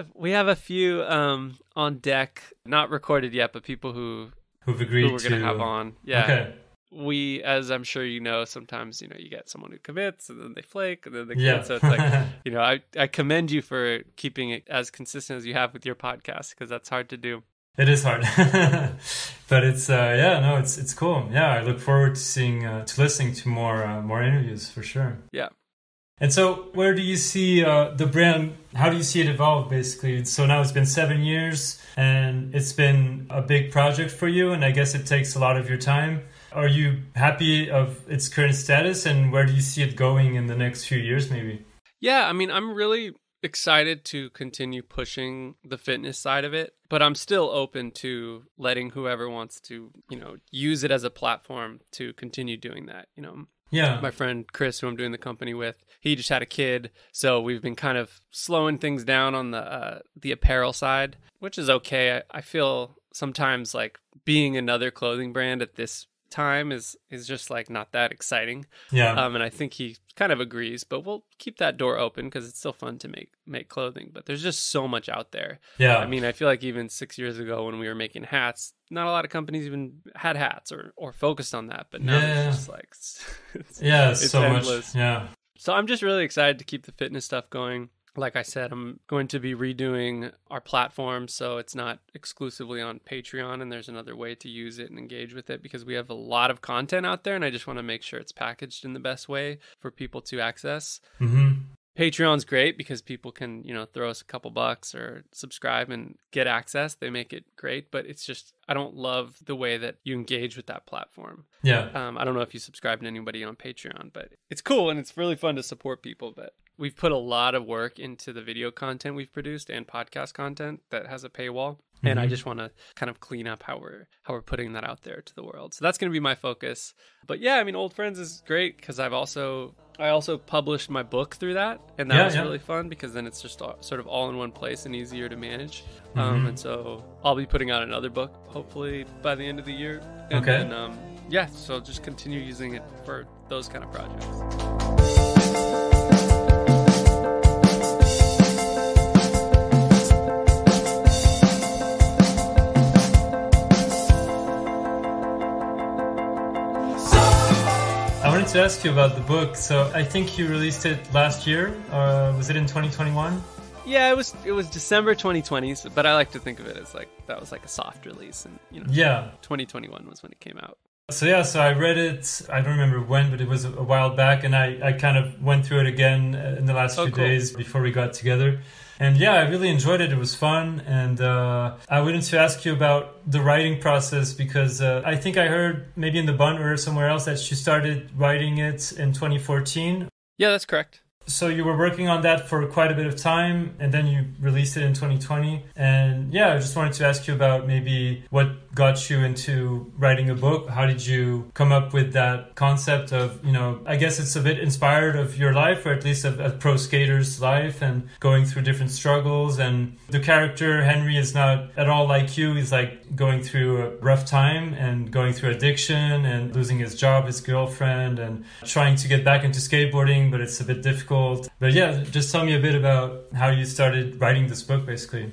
a few on deck, not recorded yet, but people who've agreed who we're going to have on. Yeah. Okay. We, as I'm sure you know, sometimes, you know, you get someone who commits and then they flake and then they commit. Yeah. So it's like, you know, I commend you for keeping it as consistent as you have with your podcast, because that's hard to do. It is hard, but it's it's cool. Yeah, I look forward to seeing to listening to more interviews for sure. Yeah. And so, where do you see the brand? How do you see it evolve, basically? So now it's been 7 years, and it's been a big project for you, and I guess it takes a lot of your time. Are you happy of its current status, and where do you see it going in the next few years, maybe? Yeah, I mean, I'm really excited to continue pushing the fitness side of it, but I'm still open to letting whoever wants to, you know, use it as a platform to continue doing that, you know. Yeah. My friend Chris, who I'm doing the company with, he just had a kid, so we've been kind of slowing things down on the apparel side, which is okay. I feel sometimes like being another clothing brand at this time is just like not that exciting. Yeah. And I think he kind of agrees, but we'll keep that door open because it's still fun to make clothing, but there's just so much out there. Yeah. I mean, I feel like even 6 years ago when we were making hats, not a lot of companies even had hats or focused on that, but now it's just like it's so endless. Much. Yeah. So I'm just really excited to keep the fitness stuff going. Like I said, I'm going to be redoing our platform so it's not exclusively on Patreon, and there's another way to use it and engage with it, because we have a lot of content out there and I just want to make sure it's packaged in the best way for people to access. Mm-hmm. Patreon's great because people can, you know, throw us a couple bucks or subscribe and get access. They make it great, but it's just, I don't love the way that you engage with that platform. Yeah. I don't know if you subscribe to anybody on Patreon, but it's cool and it's really fun to support people, but we've put a lot of work into the video content we've produced and podcast content that has a paywall. Mm-hmm. And I just want to kind of clean up how we're putting that out there to the world. So that's going to be my focus. But yeah, I mean, Old Friends is great because I also published my book through that, and that was really fun because then it's just sort of all in one place and easier to manage. Mm-hmm. And so I'll be putting out another book hopefully by the end of the year. And okay. Then, so just continue using it for those kind of projects. To ask you about the book. So I think you released it last year. Was it in 2021? Yeah, it was December 2020, but I like to think of it as like that was like a soft release, and you know, 2021 was when it came out. So I read it. I don't remember when, but it was a while back, and I kind of went through it again in the last few days before we got together. And yeah, I really enjoyed it. It was fun. And I wanted to ask you about the writing process, because I think I heard maybe in the Bun or somewhere else that you started writing it in 2014. Yeah, that's correct. So you were working on that for quite a bit of time, and then you released it in 2020. And yeah, I just wanted to ask you about maybe what got you into writing a book. How did you come up with that concept of, you know, I guess it's a bit inspired of your life, or at least a pro skater's life, and going through different struggles. And the character Henry is not at all like you. He's like going through a rough time and going through addiction and losing his job, his girlfriend, and trying to get back into skateboarding, but it's a bit difficult. But yeah, just tell me a bit about how you started writing this book, basically.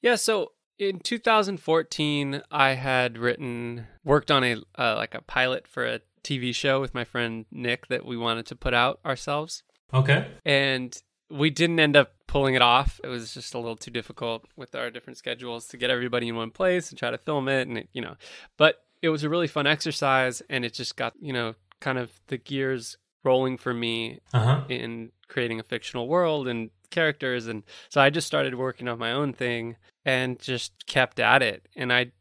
Yeah, so in 2014, I had worked on a pilot for a TV show with my friend Nick that we wanted to put out ourselves. Okay. And we didn't end up pulling it off. It was just a little too difficult with our different schedules to get everybody in one place and try to film it, and you know. But it was a really fun exercise, and it just got, you know, kind of the gears rolling for me in creating a fictional world and characters. And so I just started working on my own thing and just kept at it. And I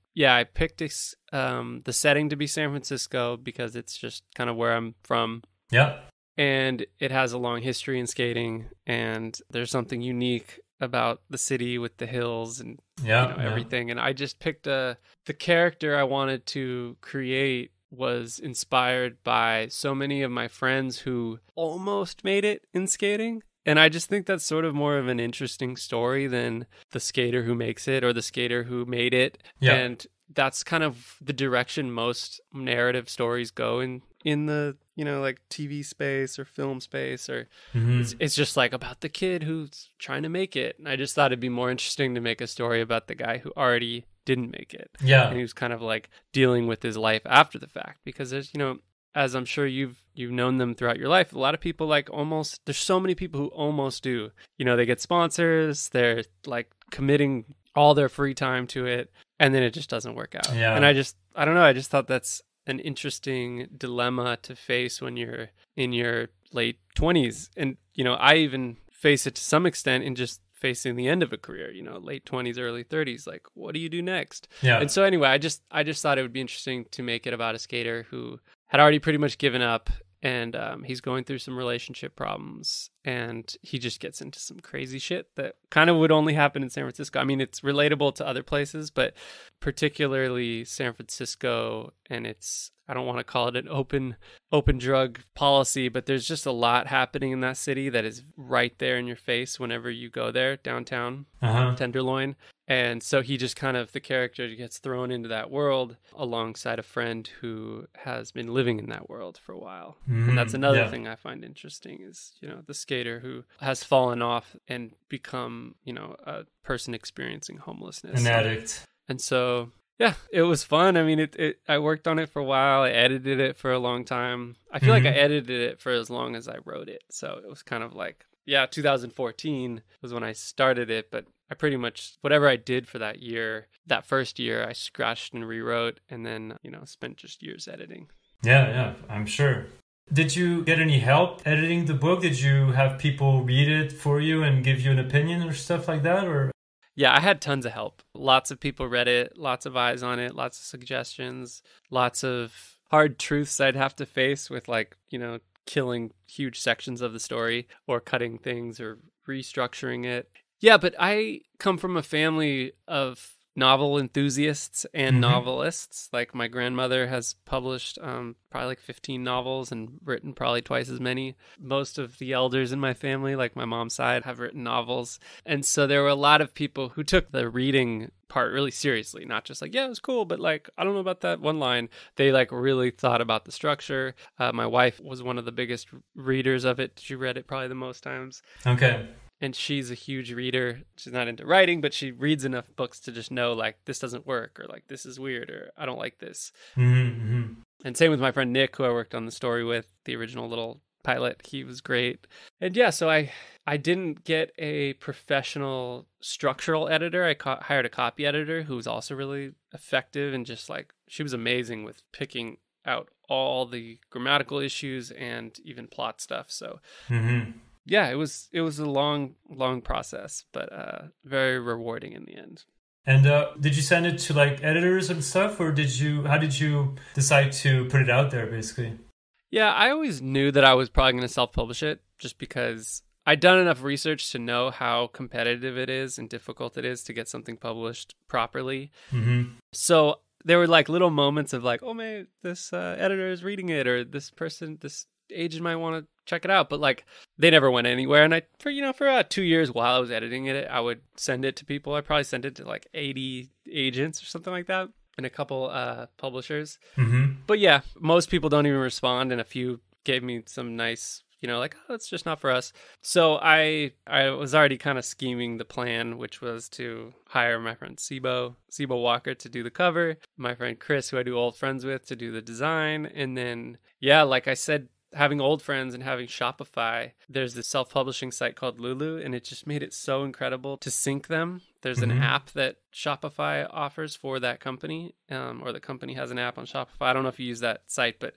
picked the setting to be San Francisco because it's just kind of where I'm from. Yeah. And it has a long history in skating, and there's something unique about the city with the hills and everything. And I just picked the character I wanted to create was inspired by so many of my friends who almost made it in skating. And I just think that's sort of more of an interesting story than the skater who makes it or the skater who made it. Yeah. And that's kind of the direction most narrative stories go in the, like TV space or film space, or it's just like about the kid who's trying to make it. And I just thought it'd be more interesting to make a story about the guy who already didn't make it. Yeah. And he was kind of like dealing with his life after the fact, because there's, as I'm sure you've known them throughout your life, a lot of people there's so many people who almost do. They get sponsors, they're like committing all their free time to it, and then it just doesn't work out. Yeah. And I don't know, I just thought that's an interesting dilemma to face when you're in your late 20s. And, I even face it to some extent in just facing the end of a career, late 20s, early 30s, like, what do you do next? Yeah. And so anyway, I just thought it would be interesting to make it about a skater who had already pretty much given up, and he's going through some relationship problems, and he just gets into some crazy shit that kind of would only happen in San Francisco. I mean, it's relatable to other places, but particularly San Francisco, and it's, I don't want to call it an open drug policy, but there's just a lot happening in that city that is right there in your face whenever you go there, downtown, Tenderloin. And so he just kind of, the character gets thrown into that world alongside a friend who has been living in that world for a while. And that's another thing I find interesting is, the skater who has fallen off and become, a person experiencing homelessness. An addict. And so, yeah, it was fun. I mean, I worked on it for a while. I edited it for a long time. I feel like I edited it for as long as I wrote it. So it was kind of like, 2014 was when I started it, but I pretty much, whatever I did for that year, that first year, I scratched and rewrote, and then, spent just years editing. Yeah, I'm sure. Did you get any help editing the book? Did you have people read it for you and give you an opinion or stuff like that? Or yeah, I had tons of help. Lots of people read it, lots of eyes on it, lots of suggestions, lots of hard truths I'd have to face with, like, killing huge sections of the story or cutting things or restructuring it. Yeah, but I come from a family of novel enthusiasts and novelists. Like, my grandmother has published probably like 15 novels and written probably twice as many. Most of the elders in my family, like my mom's side, have written novels. And so there were a lot of people who took the reading part really seriously, not just like, yeah, it was cool, but like, I don't know about that one line. They like really thought about the structure. My wife was one of the biggest readers of it. She read it probably the most times. Okay. And she's a huge reader. She's not into writing, but she reads enough books to just know, like, this doesn't work, or like, this is weird, or I don't like this. And same with my friend Nick, who I worked on the story with, the original little pilot. He was great. And yeah, so I didn't get a professional structural editor. I hired a copy editor who was also really effective, and just like, she was amazing with picking out all the grammatical issues and even plot stuff. So yeah, it was a long process, but very rewarding in the end. And did you send it to like editors and stuff, or how did you decide to put it out there, basically? Yeah, I always knew that I was probably going to self-publish it, just because I'd done enough research to know how competitive it is and difficult it is to get something published properly. So there were like little moments of like, oh man, this editor is reading it, or this person, this agent might want to check it out, but like, they never went anywhere. And I, for 2 years while I was editing it, I would send it to people. I probably sent it to like 80 agents or something like that, and a couple publishers. But yeah, most people don't even respond, and a few gave me some nice, like, oh, it's just not for us. So I was already kind of scheming the plan, which was to hire my friend Sibo Walker to do the cover, my friend Chris, who I do Old Friends with, to do the design, and then yeah, like I said, having Old Friends and having Shopify, there's this self-publishing site called Lulu, and it just made it so incredible to sync them. There's an app that Shopify offers for that company, or the company has an app on Shopify. I don't know if you use that site, but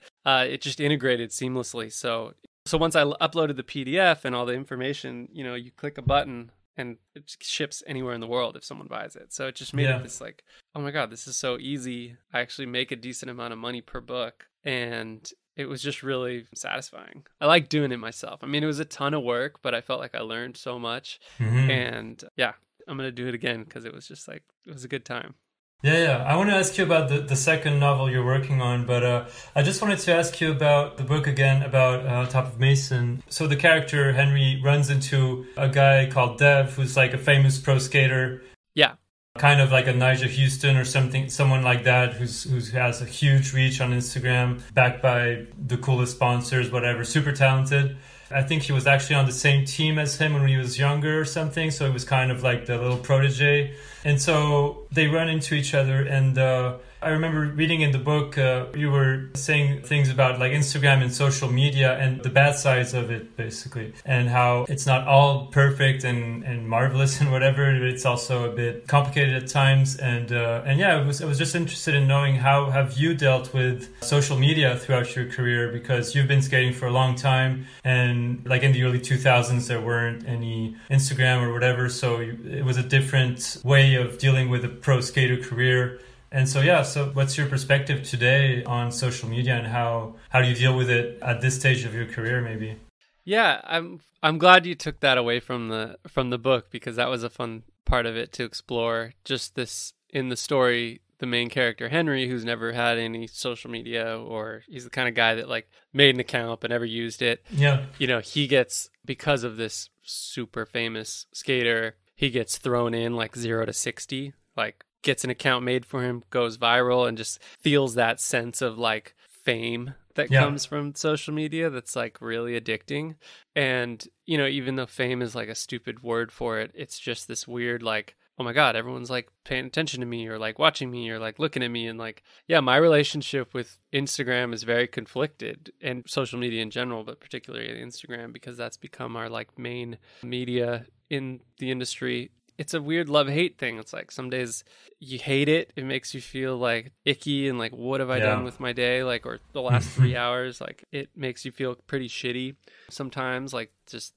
it just integrated seamlessly. So once I uploaded the PDF and all the information, you click a button and it ships anywhere in the world if someone buys it. So it just made it this like, oh my God, this is so easy. I actually make a decent amount of money per book, and it was just really satisfying. I like doing it myself. I mean, it was a ton of work, but I felt like I learned so much. Mm-hmm. And yeah, I'm going to do it again because it was just like, it was a good time. Yeah. I want to ask you about the second novel you're working on, but I just wanted to ask you about the book again, about Top of Mason. So the character Henry runs into a guy called Dev, who's like a famous pro skater. Yeah. Kind of like a Nigel Houston or something, someone like that who has a huge reach on Instagram, backed by the coolest sponsors, whatever, super talented. I think he was actually on the same team as him when he was younger or something. So it was kind of like the little protege. And so they run into each other. And I remember reading in the book, you were saying things about like Instagram and social media and the bad sides of it, basically, and how it's not all perfect and marvelous and whatever. It's also a bit complicated at times. And yeah, I was just interested in knowing how have you dealt with social media throughout your career, because you've been skating for a long time. And like in the early 2000s, there weren't any Instagram or whatever. So it was a different way of dealing with a pro skater career. And so, yeah, so what's your perspective today on social media and how do you deal with it at this stage of your career, maybe? Yeah, I'm glad you took that away from the book, because that was a fun part of it to explore. Just this in the story, the main character, Henry, who's never had any social media, or he's the kind of guy that like made an account but never used it. Yeah. You know, he gets, because of this super famous skater, he gets thrown in like 0 to 60, like gets an account made for him, goes viral, and just feels that sense of like fame that comes from social media that's like really addicting. And, you know, even though fame is like a stupid word for it, it's just this weird like, oh my God, everyone's like paying attention to me or like watching me or like looking at me. And like, yeah, my relationship with Instagram is very conflicted, and social media in general, but particularly Instagram, because that's become our like main media in the industry. It's a weird love-hate thing. It's like some days you hate it. It makes you feel like icky and like, what have I done with my day? Like, or the last 3 hours, like it makes you feel pretty shitty sometimes, like just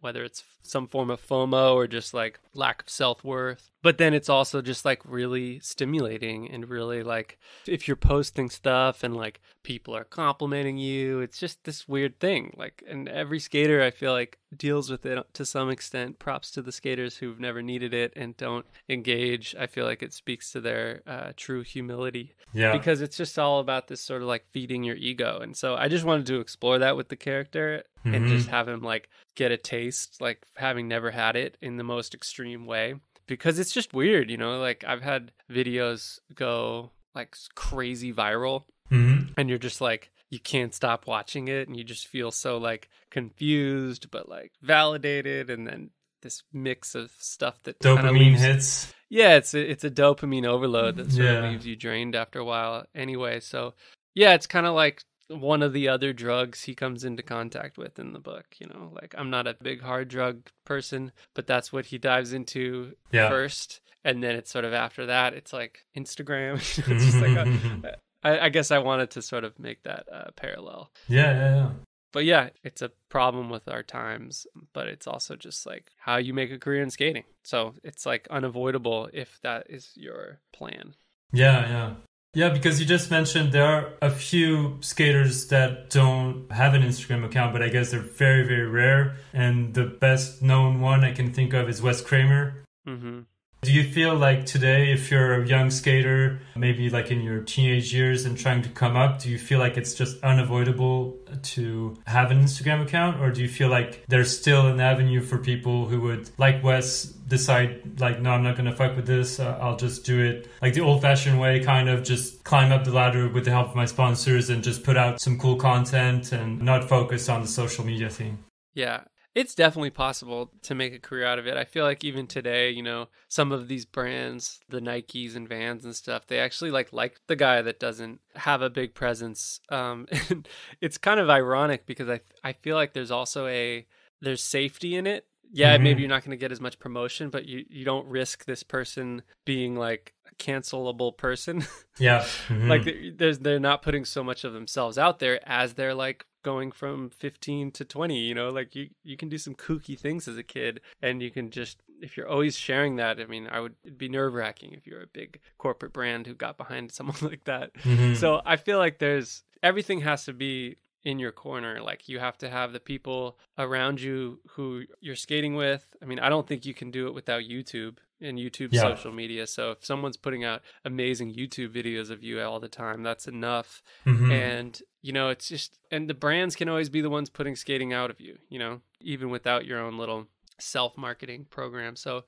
whether it's some form of FOMO or just like lack of self-worth. But then it's also just like really stimulating, and really like if you're posting stuff and like people are complimenting you, it's just this weird thing. Like, and every skater I feel like deals with it to some extent. Props to the skaters who've never needed it and don't engage. I feel like it speaks to their true humility. Yeah. Because it's just all about this sort of like feeding your ego. And so I just wanted to explore that with the character. Mm-hmm. And just have him like get a taste, like having never had it, in the most extreme way, because it's just weird, you know, like I've had videos go like crazy viral, and you're just like, you can't stop watching it, and you just feel so like confused, but like validated. And then this mix of stuff that dopamine hits. Yeah, it's a dopamine overload that sort of leaves you drained after a while anyway. So yeah, it's kind of like one of the other drugs he comes into contact with in the book, you know, like I'm not a big hard drug person, but that's what he dives into first. And then it's sort of after that, it's like Instagram. It's just like, I guess I wanted to sort of make that parallel. Yeah. But yeah, it's a problem with our times, but it's also just like how you make a career in skating. So it's like unavoidable if that is your plan. Yeah. Yeah, because you just mentioned there are a few skaters that don't have an Instagram account, but I guess they're very, very rare. And the best known one I can think of is Wes Kramer. Mm-hmm. Do you feel like today, if you're a young skater, maybe like in your teenage years and trying to come up, do you feel like it's just unavoidable to have an Instagram account? Or do you feel like there's still an avenue for people who would, like Wes, decide like, no, I'm not going to fuck with this. I'll just do it like the old fashioned way, kind of just climb up the ladder with the help of my sponsors and just put out some cool content and not focus on the social media thing? Yeah. It's definitely possible to make a career out of it. I feel like even today, you know, some of these brands, the Nikes and Vans and stuff, they actually like the guy that doesn't have a big presence. And it's kind of ironic because I feel like there's also there's safety in it. Yeah, maybe you're not going to get as much promotion, but you don't risk this person being like a cancelable person. Yeah. Mm-hmm. Like they're not putting so much of themselves out there as they're like going from 15 to 20, you know, like you can do some kooky things as a kid, and you can just, if you're always sharing that, I mean, it'd be nerve-wracking if you're a big corporate brand who got behind someone like that. Mm-hmm. So I feel like there's everything has to be in your corner. Like, you have to have the people around you who you're skating with. I mean, I don't think you can do it without YouTube and YouTube social media. So if someone's putting out amazing YouTube videos of you all the time, that's enough. Mm-hmm. And, you know, it's just, and the brands can always be the ones putting skating out of you, you know, even without your own little self-marketing program. So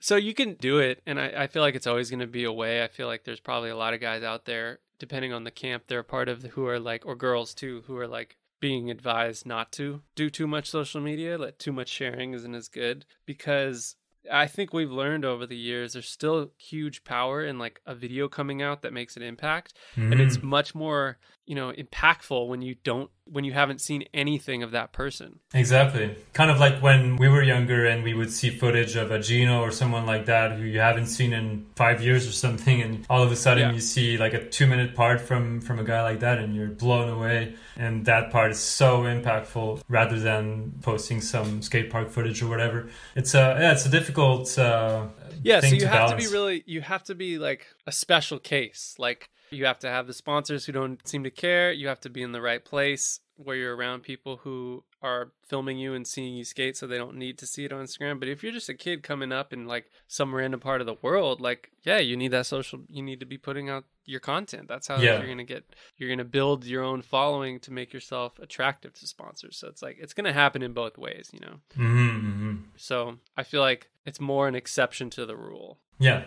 so you can do it. And I feel like it's always going to be a way. I feel like there's probably a lot of guys out there, depending on the camp they're a part of, who are like, or girls too, who are like being advised not to do too much social media, like too much sharing isn't as good, because I think we've learned over the years there's still huge power in like a video coming out that makes an impact. And it's much more, you know, impactful when you don't, when you haven't seen anything of that person. Exactly. Kind of like when we were younger and we would see footage of a Gino or someone like that who you haven't seen in 5 years or something, and all of a sudden you see like a 2-minute part from a guy like that and you're blown away, and that part is so impactful rather than posting some skate park footage or whatever. It's a it's a difficult thing so you to have balance. To be really, you have to be like a special case. Like, you have to have the sponsors who don't seem to care. You have to be in the right place where you're around people who are filming you and seeing you skate, so they don't need to see it on Instagram. But if you're just a kid coming up in like some random part of the world, like, yeah, you need that social, you need to be putting out your content. That's how you're going to get, you're going to build your own following to make yourself attractive to sponsors. So it's like, it's going to happen in both ways, you know? So I feel like it's more an exception to the rule. Yeah.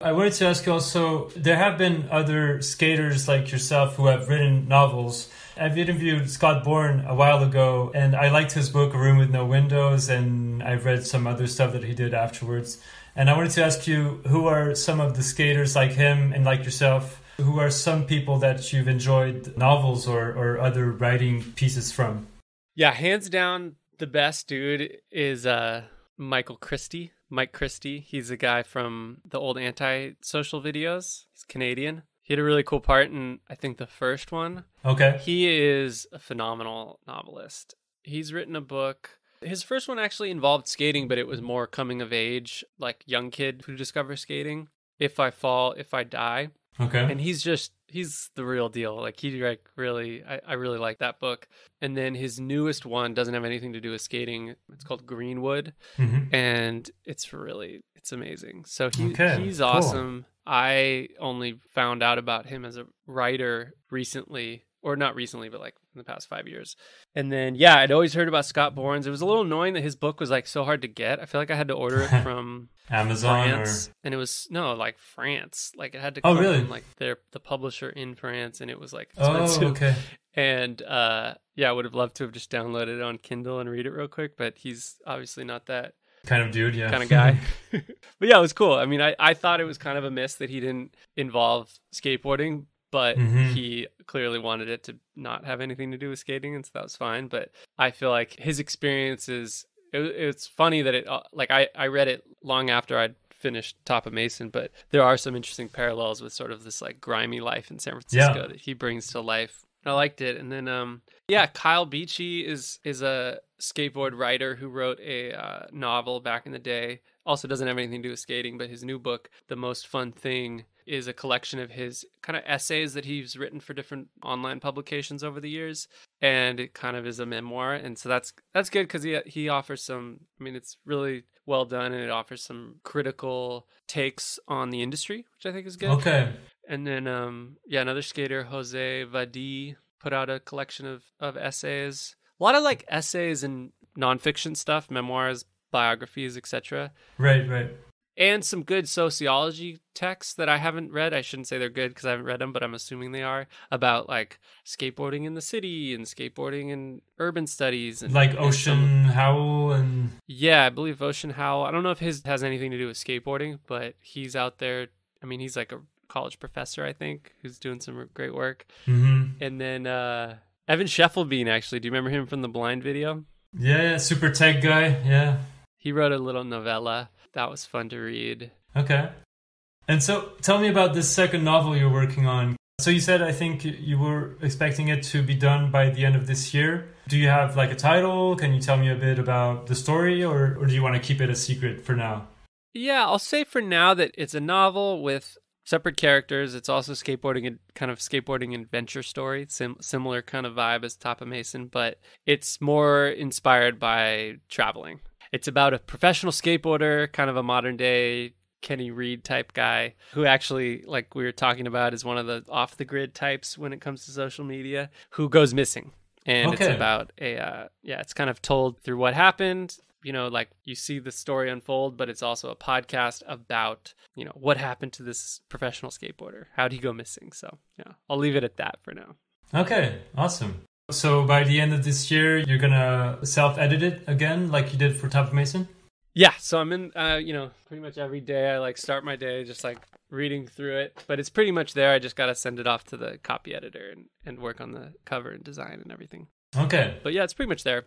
I wanted to ask you also, there have been other skaters like yourself who have written novels. I've interviewed Scott Bourne a while ago, and I liked his book, A Room With No Windows, and I've read some other stuff that he did afterwards. And I wanted to ask you, who are some of the skaters like him and like yourself? Who are some people that you've enjoyed novels or other writing pieces from? Yeah, hands down, the best dude is Michael Christie. Mike Christie, he's a guy from the old Anti-Social videos. He's Canadian. He had a really cool part in, I think, the first one. Okay. He is a phenomenal novelist. He's written a book. His first one actually involved skating, but it was more coming of age, like young kid who discovers skating. If I Fall, If I Die. Okay. And he's the real deal. Like, he like really, I really like that book. And then his newest one doesn't have anything to do with skating. It's called Greenwood. And it's amazing. So he's awesome. Cool. I only found out about him as a writer recently, or not recently, but like in the past 5 years. And then, I'd always heard about Scott Bourne's. It was a little annoying that his book was like so hard to get. I feel like I had to order it from Amazon France, and it was like France. Like, it had to come from like the publisher in France, and it was like expensive. And I would have loved to have just downloaded it on Kindle and read it real quick, but he's obviously not that kind of dude, kind of guy. But it was cool. I mean, I thought it was kind of a miss that he didn't involve skateboarding, but he clearly wanted it to not have anything to do with skating, and so that was fine. But I feel like his experiences, it's funny that I read it long after I'd finished Top of Mason, but there are some interesting parallels with sort of this like grimy life in San Francisco that he brings to life. I liked it. And then Kyle Beachy is a skateboard writer who wrote a novel back in the day. Also doesn't have anything to do with skating, but his new book, The Most Fun Thing, is a collection of his kind of essays that he's written for different online publications over the years, and it kind of is a memoir. And so that's good, because he offers some, I mean, it's really well done, and it offers some critical takes on the industry, which I think is good. Okay. And then another skater, Jose Vadi, put out a collection of essays, a lot of like essays and nonfiction stuff, memoirs, biographies, etc. Right. And some good sociology texts that I haven't read. I shouldn't say they're good because I haven't read them, but I'm assuming they are, about like skateboarding in the city and skateboarding in urban studies. And, like Ocean Howell and... Yeah, I believe Ocean Howell. I don't know if his has anything to do with skateboarding, but he's out there. I mean, he's like a college professor, I think, who's doing some great work. Mm-hmm. And then Evan Scheffelbein, actually. Do you remember him from the Blind video? Yeah, super tech guy. Yeah. He wrote a little novella. That was fun to read. Okay. And so tell me about this second novel you're working on. So you said, I think you were expecting it to be done by the end of this year. Do you have like a title? Can you tell me a bit about the story, or do you want to keep it a secret for now? Yeah, I'll say for now that it's a novel with separate characters. It's also skateboarding, kind of skateboarding adventure story, similar kind of vibe as Top of Mason, but it's more inspired by traveling. It's about a professional skateboarder, kind of a modern day Kenny Reed type guy who actually, like we were talking about, is one of the off the grid types when it comes to social media, who goes missing. And okay. It's about a, yeah, it's kind of told through what happened. You know, like you see the story unfold, but it's also a podcast about, you know, what happened to this professional skateboarder. How'd he go missing? So yeah, I'll leave it at that for now. Okay, awesome. So by the end of this year, you're going to self-edit it again, like you did for Top of Mason? Yeah, so I'm in, you know, pretty much every day I like start my day just like reading through it, but it's pretty much there. I just got to send it off to the copy editor and work on the cover and design and everything. Okay. But yeah, it's pretty much there.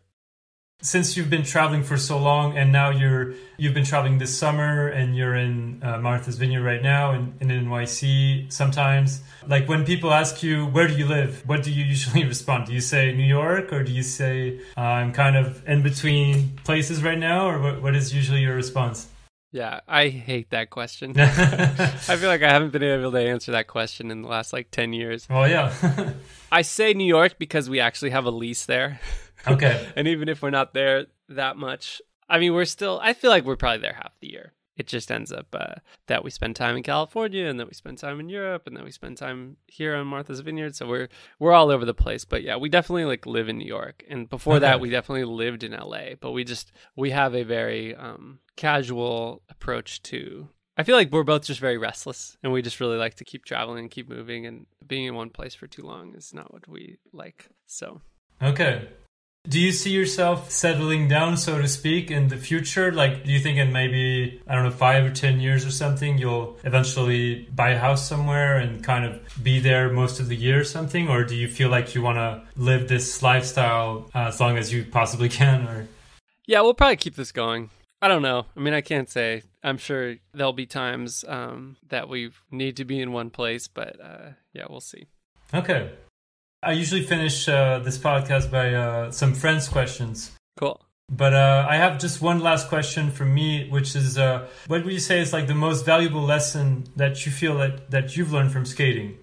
Since you've been traveling for so long and now you've been traveling this summer and you're in Martha's Vineyard right now and in NYC sometimes, like when people ask you, where do you live? What do you usually respond? Do you say New York or do you say I'm kind of in between places right now? Or what is usually your response? Yeah, I hate that question. I feel like I haven't been able to answer that question in the last like 10 years. Well, yeah. I say New York because we actually have a lease there. Okay. And even if we're not there that much, I mean, we're still, I feel like we're probably there half the year. It just ends up that we spend time in California and that we spend time in Europe and that we spend time here on Martha's Vineyard. So we're all over the place. But yeah, we definitely like live in New York. And before that, we definitely lived in LA. But we have a very casual approach to, I feel like we're both just very restless and we just really like to keep traveling and keep moving, and being in one place for too long is not what we like. So. Okay. Do you see yourself settling down, so to speak, in the future? Like, do you think in maybe, I don't know, 5 or 10 years or something, you'll eventually buy a house somewhere and kind of be there most of the year or something? Or do you feel like you want to live this lifestyle as long as you possibly can? Or yeah, we'll probably keep this going. I don't know. I mean, I can't say. I'm sure there'll be times that we need to be in one place, but yeah, we'll see. Okay. I usually finish this podcast by some friends' questions. Cool. But I have just one last question from me, which is, what would you say is like the most valuable lesson that you feel that you've learned from skating?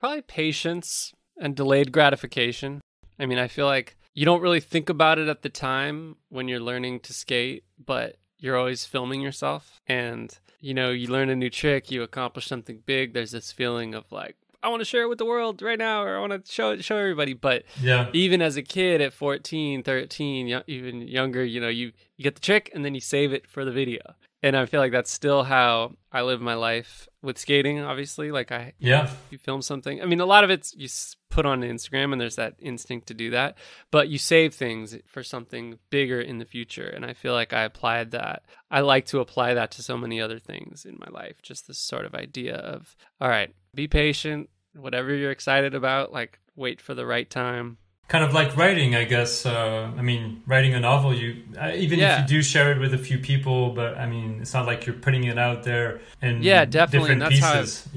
Probably patience and delayed gratification. I mean, I feel like you don't really think about it at the time when you're learning to skate, but you're always filming yourself. And, you know, you learn a new trick, you accomplish something big. There's this feeling of like, I want to share it with the world right now, or I want to show everybody. But yeah, even as a kid at 14, 13, even younger, you know, you get the trick and then you save it for the video. And I feel like that's still how I live my life with skating, obviously. Like you film something. I mean, a lot of it's you put on Instagram and there's that instinct to do that, but you save things for something bigger in the future. And I feel like I applied that. I like to apply that to so many other things in my life. Just this sort of idea of, all right, be patient, whatever you're excited about, like wait for the right time. Kind of like writing, I guess. I mean, writing a novel, if you do share it with a few people, but I mean, it's not like you're putting it out there in definitely. Different pieces.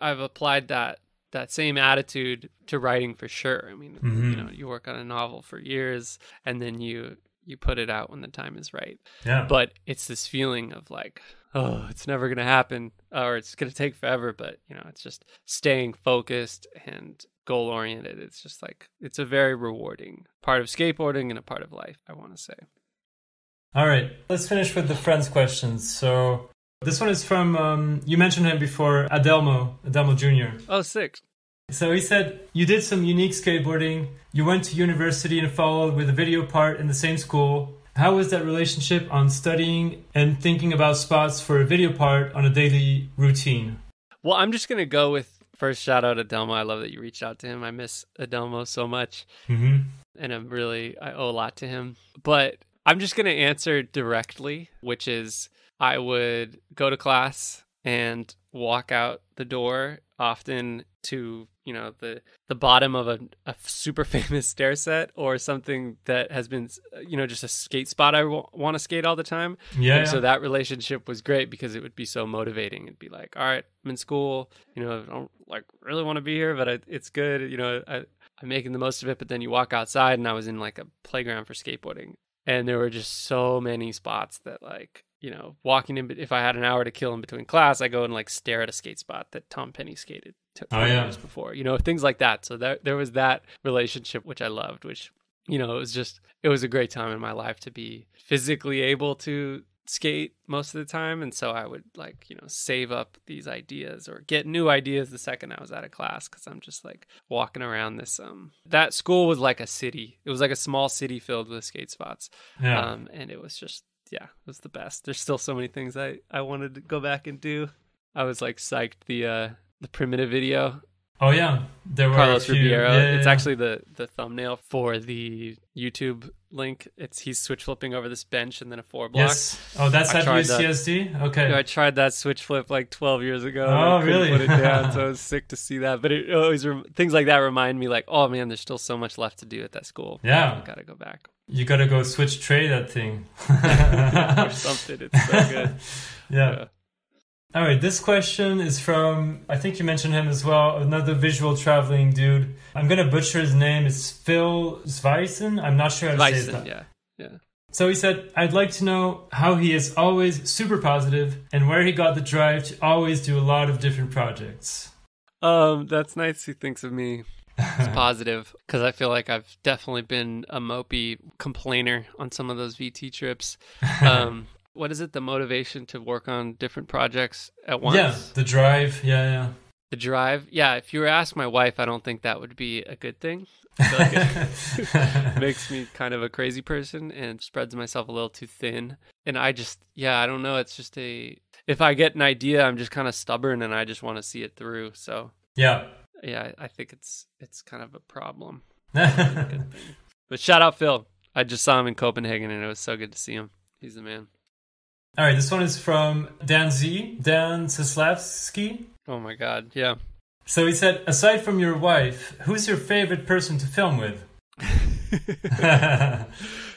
I've applied that same attitude to writing for sure. I mean, you know, you work on a novel for years and then you put it out when the time is right. Yeah. But it's this feeling of like, oh, it's never going to happen, or it's going to take forever. But, you know, it's just staying focused and goal oriented. It's just like, it's a very rewarding part of skateboarding and a part of life, I want to say. All right, let's finish with the friends questions. So this one is from, you mentioned him before, Adelmo Jr. Oh, sick. So he said, you did some unique skateboarding. You went to university and followed with a video part in the same school. How was that relationship on studying and thinking about spots for a video part on a daily routine? Well, I'm just going to go with first shout out Adelmo. I love that you reached out to him. I miss Adelmo so much. And I owe a lot to him. But I'm just going to answer directly, which is I would go to class and walk out the door often to, you know, the bottom of a super famous stair set or something that has been, you know, just a skate spot I want to skate all the time. Yeah. And so that relationship was great because it would be so motivating. It'd be like, all right, I'm in school, you know, I don't like really want to be here, but it's good. You know, I'm making the most of it. But then you walk outside and I was in like a playground for skateboarding. And there were just so many spots that like you know, walking in, if I had an hour to kill in between class, I go and like stare at a skate spot that Tom Penny skated years before, you know, things like that. So there was that relationship, which I loved, which, you know, it was a great time in my life to be physically able to skate most of the time. And so I would like, you know, save up these ideas or get new ideas the second I was out of class, because I'm just like walking around this that school was like a city. It was like a small city filled with skate spots. Yeah. And it was just, yeah, it was the best. There's still so many things I wanted to go back and do. I was like psyched the primitive video. Oh yeah, there were Carlos Ribeiro. Yeah. It's actually the thumbnail for the YouTube link. He's switch flipping over this bench and then a 4 block. Yes. Oh, that's at UCSD. Okay. You know, I tried that switch flip like 12 years ago. Oh, really? Put it down, so it was sick to see that. But it always things like that remind me, like, oh man, there's still so much left to do at that school. Yeah, I gotta go back. You gotta go switch trade that thing or something. It's so good. Yeah. All right, this question is from, I think you mentioned him as well, another visual traveling dude. I'm going to butcher his name. It's Phil Zweisen. I'm not sure how to say his name. Yeah. So he said, I'd like to know how he is always super positive and where he got the drive to always do a lot of different projects. That's nice. He thinks of me. It's positive, because I feel like I've definitely been a mopey complainer on some of those VT trips. What is it? The motivation to work on different projects at once? Yeah, the drive. Yeah. The drive. Yeah, if you were asked my wife, I don't think that would be a good thing. I feel like it makes me kind of a crazy person and spreads myself a little too thin. And I just, I don't know. It's just if I get an idea, I'm just kind of stubborn and I just want to see it through. So yeah, I think it's kind of a problem. But shout out Phil. I just saw him in Copenhagen and it was so good to see him. He's the man. All right, this one is from Dan Z, Dan Sislavsky. Oh my God, yeah. So he said, aside from your wife, who's your favorite person to film with?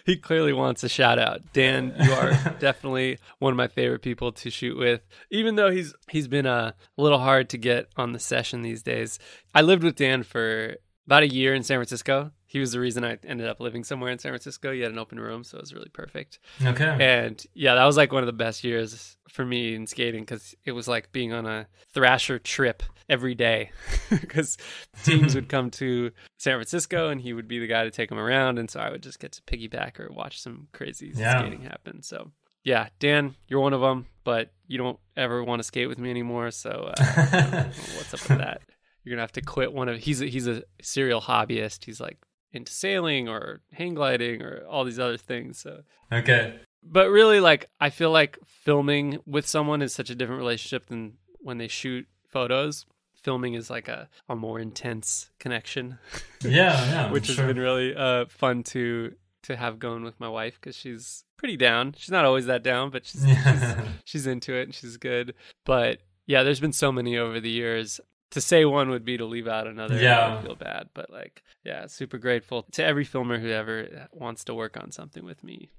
He clearly wants a shout out. Dan, you are definitely one of my favorite people to shoot with, even though he's been a little hard to get on the session these days. I lived with Dan for about a year in San Francisco. He was the reason I ended up living somewhere in San Francisco. You had an open room, so it was really perfect. Okay. And yeah, that was like one of the best years for me in skating, because it was like being on a Thrasher trip every day, because teams would come to San Francisco and he would be the guy to take them around. And so I would just get to piggyback or watch some crazy skating happen. So yeah, Dan, you're one of them, but you don't ever want to skate with me anymore. So what's up with that? You're going to have to quit one of... He's a serial hobbyist. He's like into sailing or hang gliding or all these other things. So okay, but really, like, I feel like filming with someone is such a different relationship than when they shoot photos. Filming is like a more intense connection. Yeah, which has been really fun to have going with my wife, because she's pretty down. She's not always that down, but she's into it and she's good. But yeah, there's been so many over the years. To say one would be to leave out another. Yeah, I feel bad, but like, yeah, super grateful to every filmer who ever wants to work on something with me.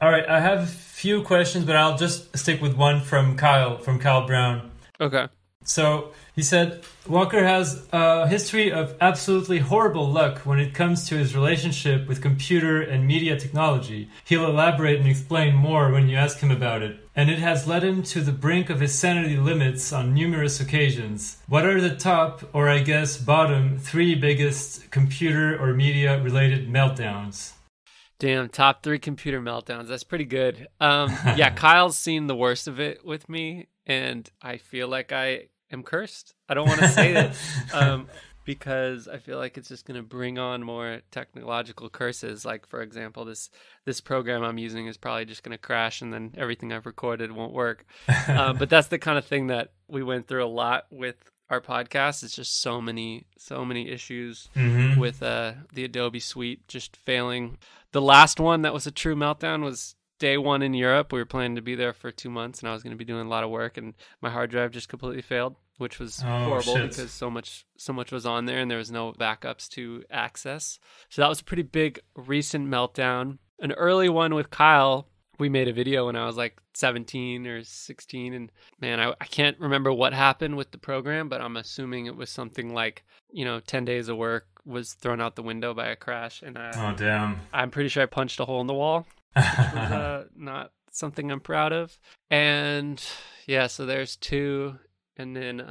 All right, I have a few questions, but I'll just stick with one from Kyle Brown. Okay. So he said, Walker has a history of absolutely horrible luck when it comes to his relationship with computer and media technology. He'll elaborate and explain more when you ask him about it. And it has led him to the brink of his sanity limits on numerous occasions. What are the top, or I guess bottom, 3 biggest computer or media related meltdowns? Damn, top 3 computer meltdowns. That's pretty good. Yeah, Kyle's seen the worst of it with me, and I feel like I am cursed. I don't want to say that because I feel like it's just going to bring on more technological curses. Like, for example, this program I'm using is probably just going to crash, and then everything I've recorded won't work. But that's the kind of thing that we went through a lot with our podcast. It's just so many issues with the Adobe suite just failing. The last one that was a true meltdown was day 1 in Europe. We were planning to be there for 2 months, and I was going to be doing a lot of work, and my hard drive just completely failed, which was horrible because so much was on there and there was no backups to access. So that was a pretty big recent meltdown. An early one with Kyle, we made a video when I was like 17 or 16, and man, I can't remember what happened with the program, but I'm assuming it was something like, you know, 10 days of work was thrown out the window by a crash, and I'm pretty sure I punched a hole in the wall, which was not something I'm proud of. And yeah, so there's two. And then,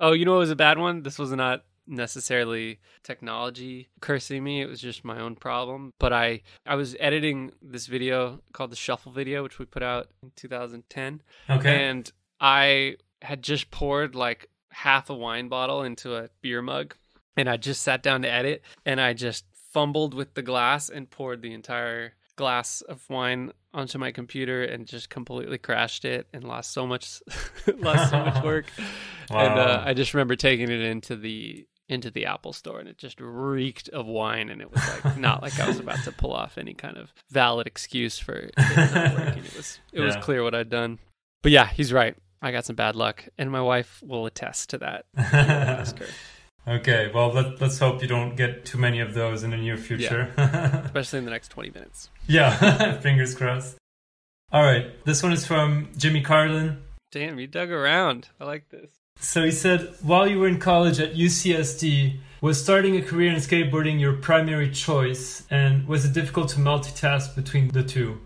oh, you know what was a bad one? This was not necessarily technology cursing me. It was just my own problem. But I was editing this video called the Shuffle video, which we put out in 2010. Okay. And I had just poured like half a wine bottle into a beer mug. And I just sat down to edit, and I just fumbled with the glass and poured the entire glass of wine onto my computer and just completely crashed it and lost so much work. Wow. And I just remember taking it into the Apple store, and it just reeked of wine, and it was like not like I was about to pull off any kind of valid excuse for it not working. It was clear what I'd done. But yeah, he's right. I got some bad luck, and my wife will attest to that. Ask her. Okay, well, let's hope you don't get too many of those in the near future. Yeah. Especially in the next 20 minutes. Yeah, fingers crossed. All right, this one is from Jimmy Carlin. Damn, you dug around. I like this. So he said, while you were in college at UCSD, was starting a career in skateboarding your primary choice, and was it difficult to multitask between the two?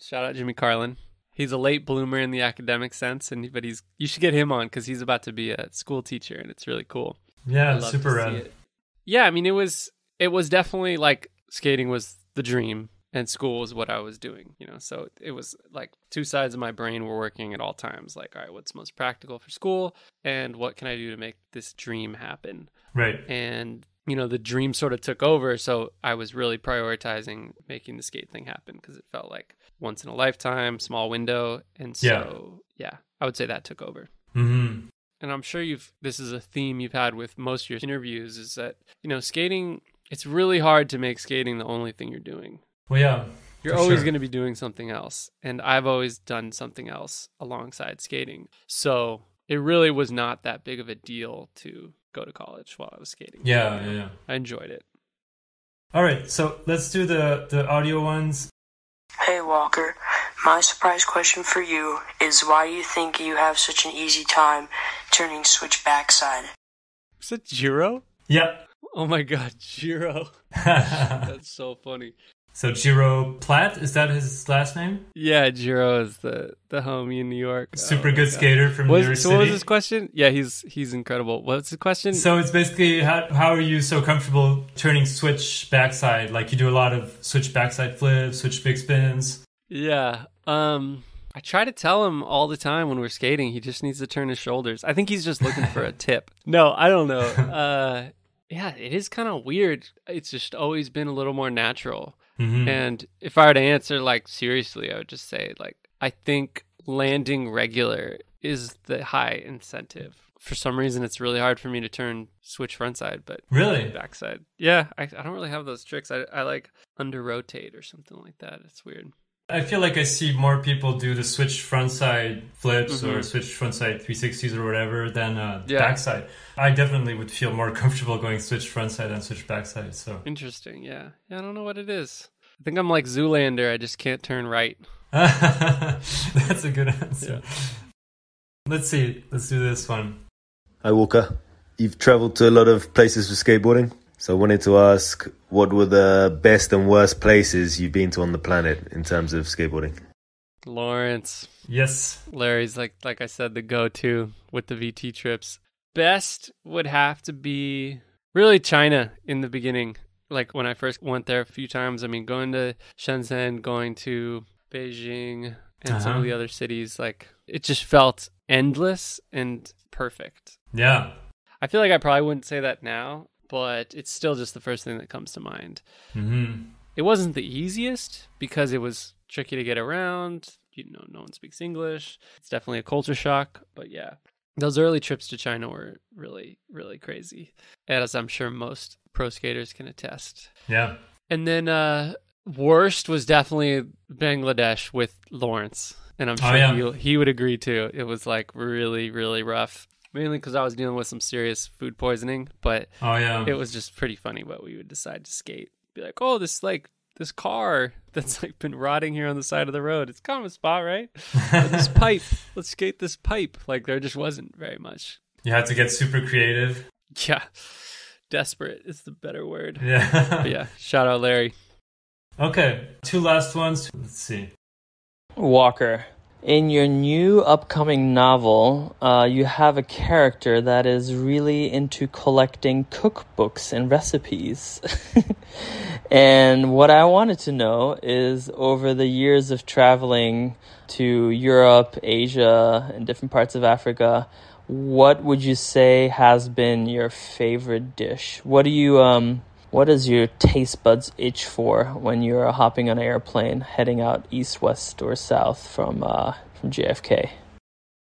Shout out Jimmy Carlin. He's a late bloomer in the academic sense, but you should get him on because he's about to be a school teacher, and it's really cool. Yeah, super rad. Yeah, I mean, it was definitely like skating was the dream and school was what I was doing, you know. So it was like two sides of my brain were working at all times. Like, all right, what's most practical for school and what can I do to make this dream happen? Right. And, you know, the dream sort of took over. So I was really prioritizing making the skate thing happen because it felt like once in a lifetime, small window. And so, yeah I would say that took over. Mm-hmm. And I'm sure this is a theme you've had with most of your interviews, is that, you know, skating, it's really hard to make skating the only thing you're doing. Well, yeah. You're always going to be doing something else. And I've always done something else alongside skating. So it really was not that big of a deal to go to college while I was skating. Yeah. I enjoyed it. All right. So let's do the audio ones. Hey, Walker. My surprise question for you is why you think you have such an easy time turning switch backside. Is that Jiro? Yeah. Oh my god, Jiro. That's so funny. So Jiro Platt, is that his last name? Yeah, Jiro is the homie in New York. Super good skater from New York City. So what was his question? Yeah, he's incredible. What's the question? So it's basically, how are you so comfortable turning switch backside? Like, you do a lot of switch backside flips, switch big spins. Yeah. I try to tell him all the time when we're skating, he just needs to turn his shoulders. I think he's just looking for a tip. No, I don't know. Yeah, it is kind of weird. It's just always been a little more natural. Mm-hmm. And if I were to answer, like, seriously, I would just say, like, I think landing regular is the high incentive. For some reason, it's really hard for me to turn switch frontside, but really backside. Yeah, I don't really have those tricks. I like under rotate or something like that. It's weird. I feel like I see more people do the switch frontside flips, mm-hmm, or switch frontside 360s or whatever than backside. I definitely would feel more comfortable going switch frontside than switch backside. So interesting, yeah. I don't know what it is. I think I'm like Zoolander. I just can't turn right. That's a good answer. Yeah. Let's see. Let's do this one. Hi, Walker. You've traveled to a lot of places for skateboarding. So I wanted to ask, what were the best and worst places you've been to on the planet in terms of skateboarding? Lawrence. Yes. Larry's, like I said, the go-to with the VT trips. Best would have to be really China in the beginning. Like when I first went there a few times, I mean, going to Shenzhen, going to Beijing and some of the other cities, like it just felt endless and perfect. Yeah. I feel like I probably wouldn't say that now, but it's still just the first thing that comes to mind. Mm-hmm. It wasn't the easiest because it was tricky to get around. You know, no one speaks English. It's definitely a culture shock. But yeah, those early trips to China were really, really crazy, as I'm sure most pro skaters can attest. Yeah. And then worst was definitely Bangladesh with Lawrence. And I'm sure he would agree too. It was like really, really rough. Mainly because I was dealing with some serious food poisoning, but it was just pretty funny what we would decide to skate. Be like, oh, this car that's like been rotting here on the side of the road. It's kind of a spot, right? This pipe. Let's skate this pipe. Like, there just wasn't very much. You had to get super creative. Yeah. Desperate is the better word. Yeah. But yeah. Shout out Larry. Okay. Two last ones. Let's see. Walker, in your new upcoming novel, you have a character that is really into collecting cookbooks and recipes. And what I wanted to know is, over the years of traveling to Europe, Asia, and different parts of Africa, what would you say has been your favorite dish? What do you what does your taste buds itch for when you're hopping on an airplane heading out east, west, or south from JFK?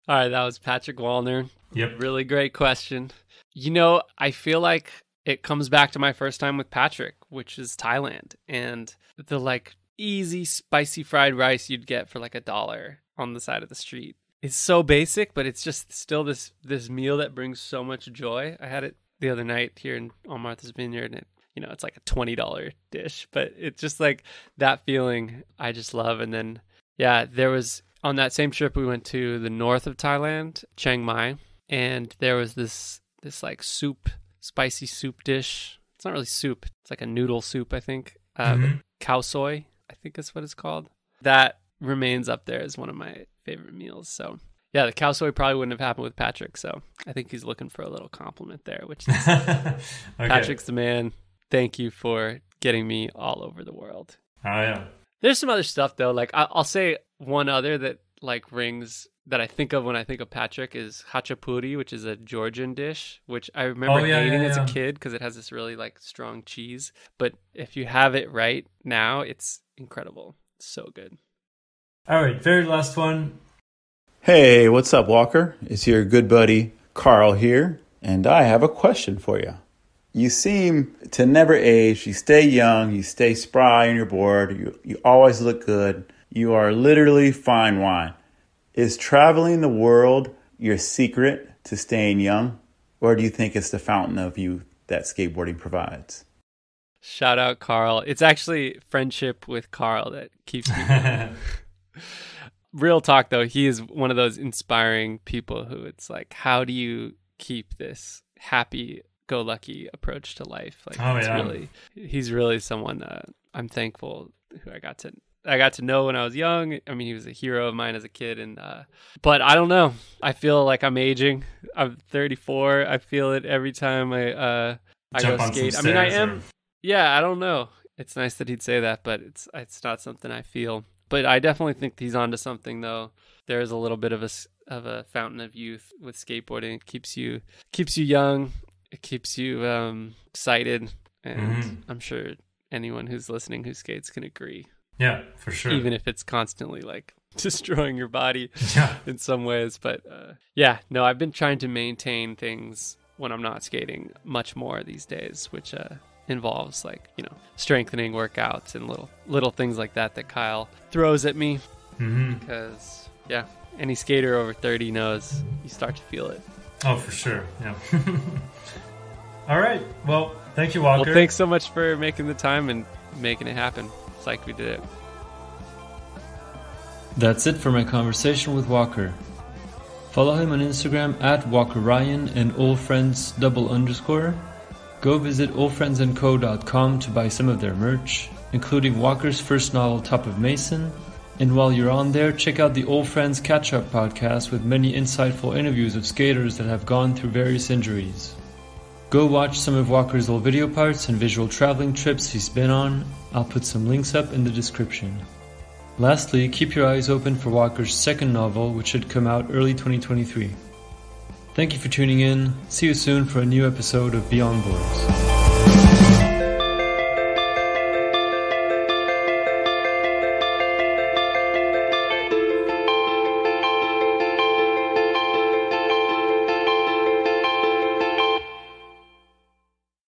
All right, that was Patrik Wallner. Yep, really great question. You know, I feel like it comes back to my first time with Patrik, which is Thailand, and the like easy spicy fried rice you'd get for like $1 on the side of the street. It's so basic, but it's just still this meal that brings so much joy. I had it the other night here on Martha's Vineyard, and it's like a $20 dish, but it's just like that feeling I just love. And then, yeah, there was, on that same trip, we went to the north of Thailand, Chiang Mai, and there was this like soup, spicy soup dish. It's not really soup. It's like a noodle soup, I think. Khao soi, I think is what it's called. That remains up there as one of my favorite meals. So yeah, the cow soy probably wouldn't have happened with Patrik, so I think he's looking for a little compliment there, which is okay. Patrik's the man. Thank you for getting me all over the world. Oh yeah, there's some other stuff though, like I'll say one other that like rings that I think of when I think of Patrik is hachapuri, which is a Georgian dish, which I remember hating as a kid because it has this really like strong cheese, but if you have it right now, it's incredible. It's so good. All right, very last one. Hey, what's up, Walker? It's your good buddy, Carl here, and I have a question for you. You seem to never age. You stay young. You stay spry on your board. You always look good. You are literally fine wine. Is traveling the world your secret to staying young, or do you think it's the fountain of youth that skateboarding provides? Shout out, Carl. It's actually friendship with Carl that keeps me real talk though, he is one of those inspiring people who it's like, how do you keep this happy go lucky approach to life? Like he's really someone I'm thankful who I got to know when I was young. I mean, he was a hero of mine as a kid, and but I don't know, I feel like I'm aging. I'm 34. I feel it every time I go skate. I mean, I am. Yeah, I don't know. It's nice that he'd say that, but it's not something I feel. But I definitely think he's onto something, though. There is a little bit of a fountain of youth with skateboarding. It keeps you young. It keeps you excited, and I'm sure anyone who's listening who skates can agree. Yeah, for sure. Even if it's constantly like destroying your body in some ways, but yeah, no, I've been trying to maintain things when I'm not skating much more these days, which involves like, strengthening workouts and little things like that Kyle throws at me, because yeah, any skater over 30 knows you start to feel it. Oh, for sure. Yeah. All right, well, thank you, Walker. Well, thanks so much for making the time and making it happen. It's like we did it. That's it for my conversation with Walker. Follow him on Instagram @WalkerRyan and oldfriends_. Go visit oldfriendsandco.com to buy some of their merch, including Walker's first novel, Top of Mason. And while you're on there, check out the Old Friends Catch-Up podcast with many insightful interviews of skaters that have gone through various injuries. Go watch some of Walker's old video parts and visual traveling trips he's been on. I'll put some links up in the description. Lastly, keep your eyes open for Walker's second novel, which should come out early 2023. Thank you for tuning in. See you soon for a new episode of Beyond Boards.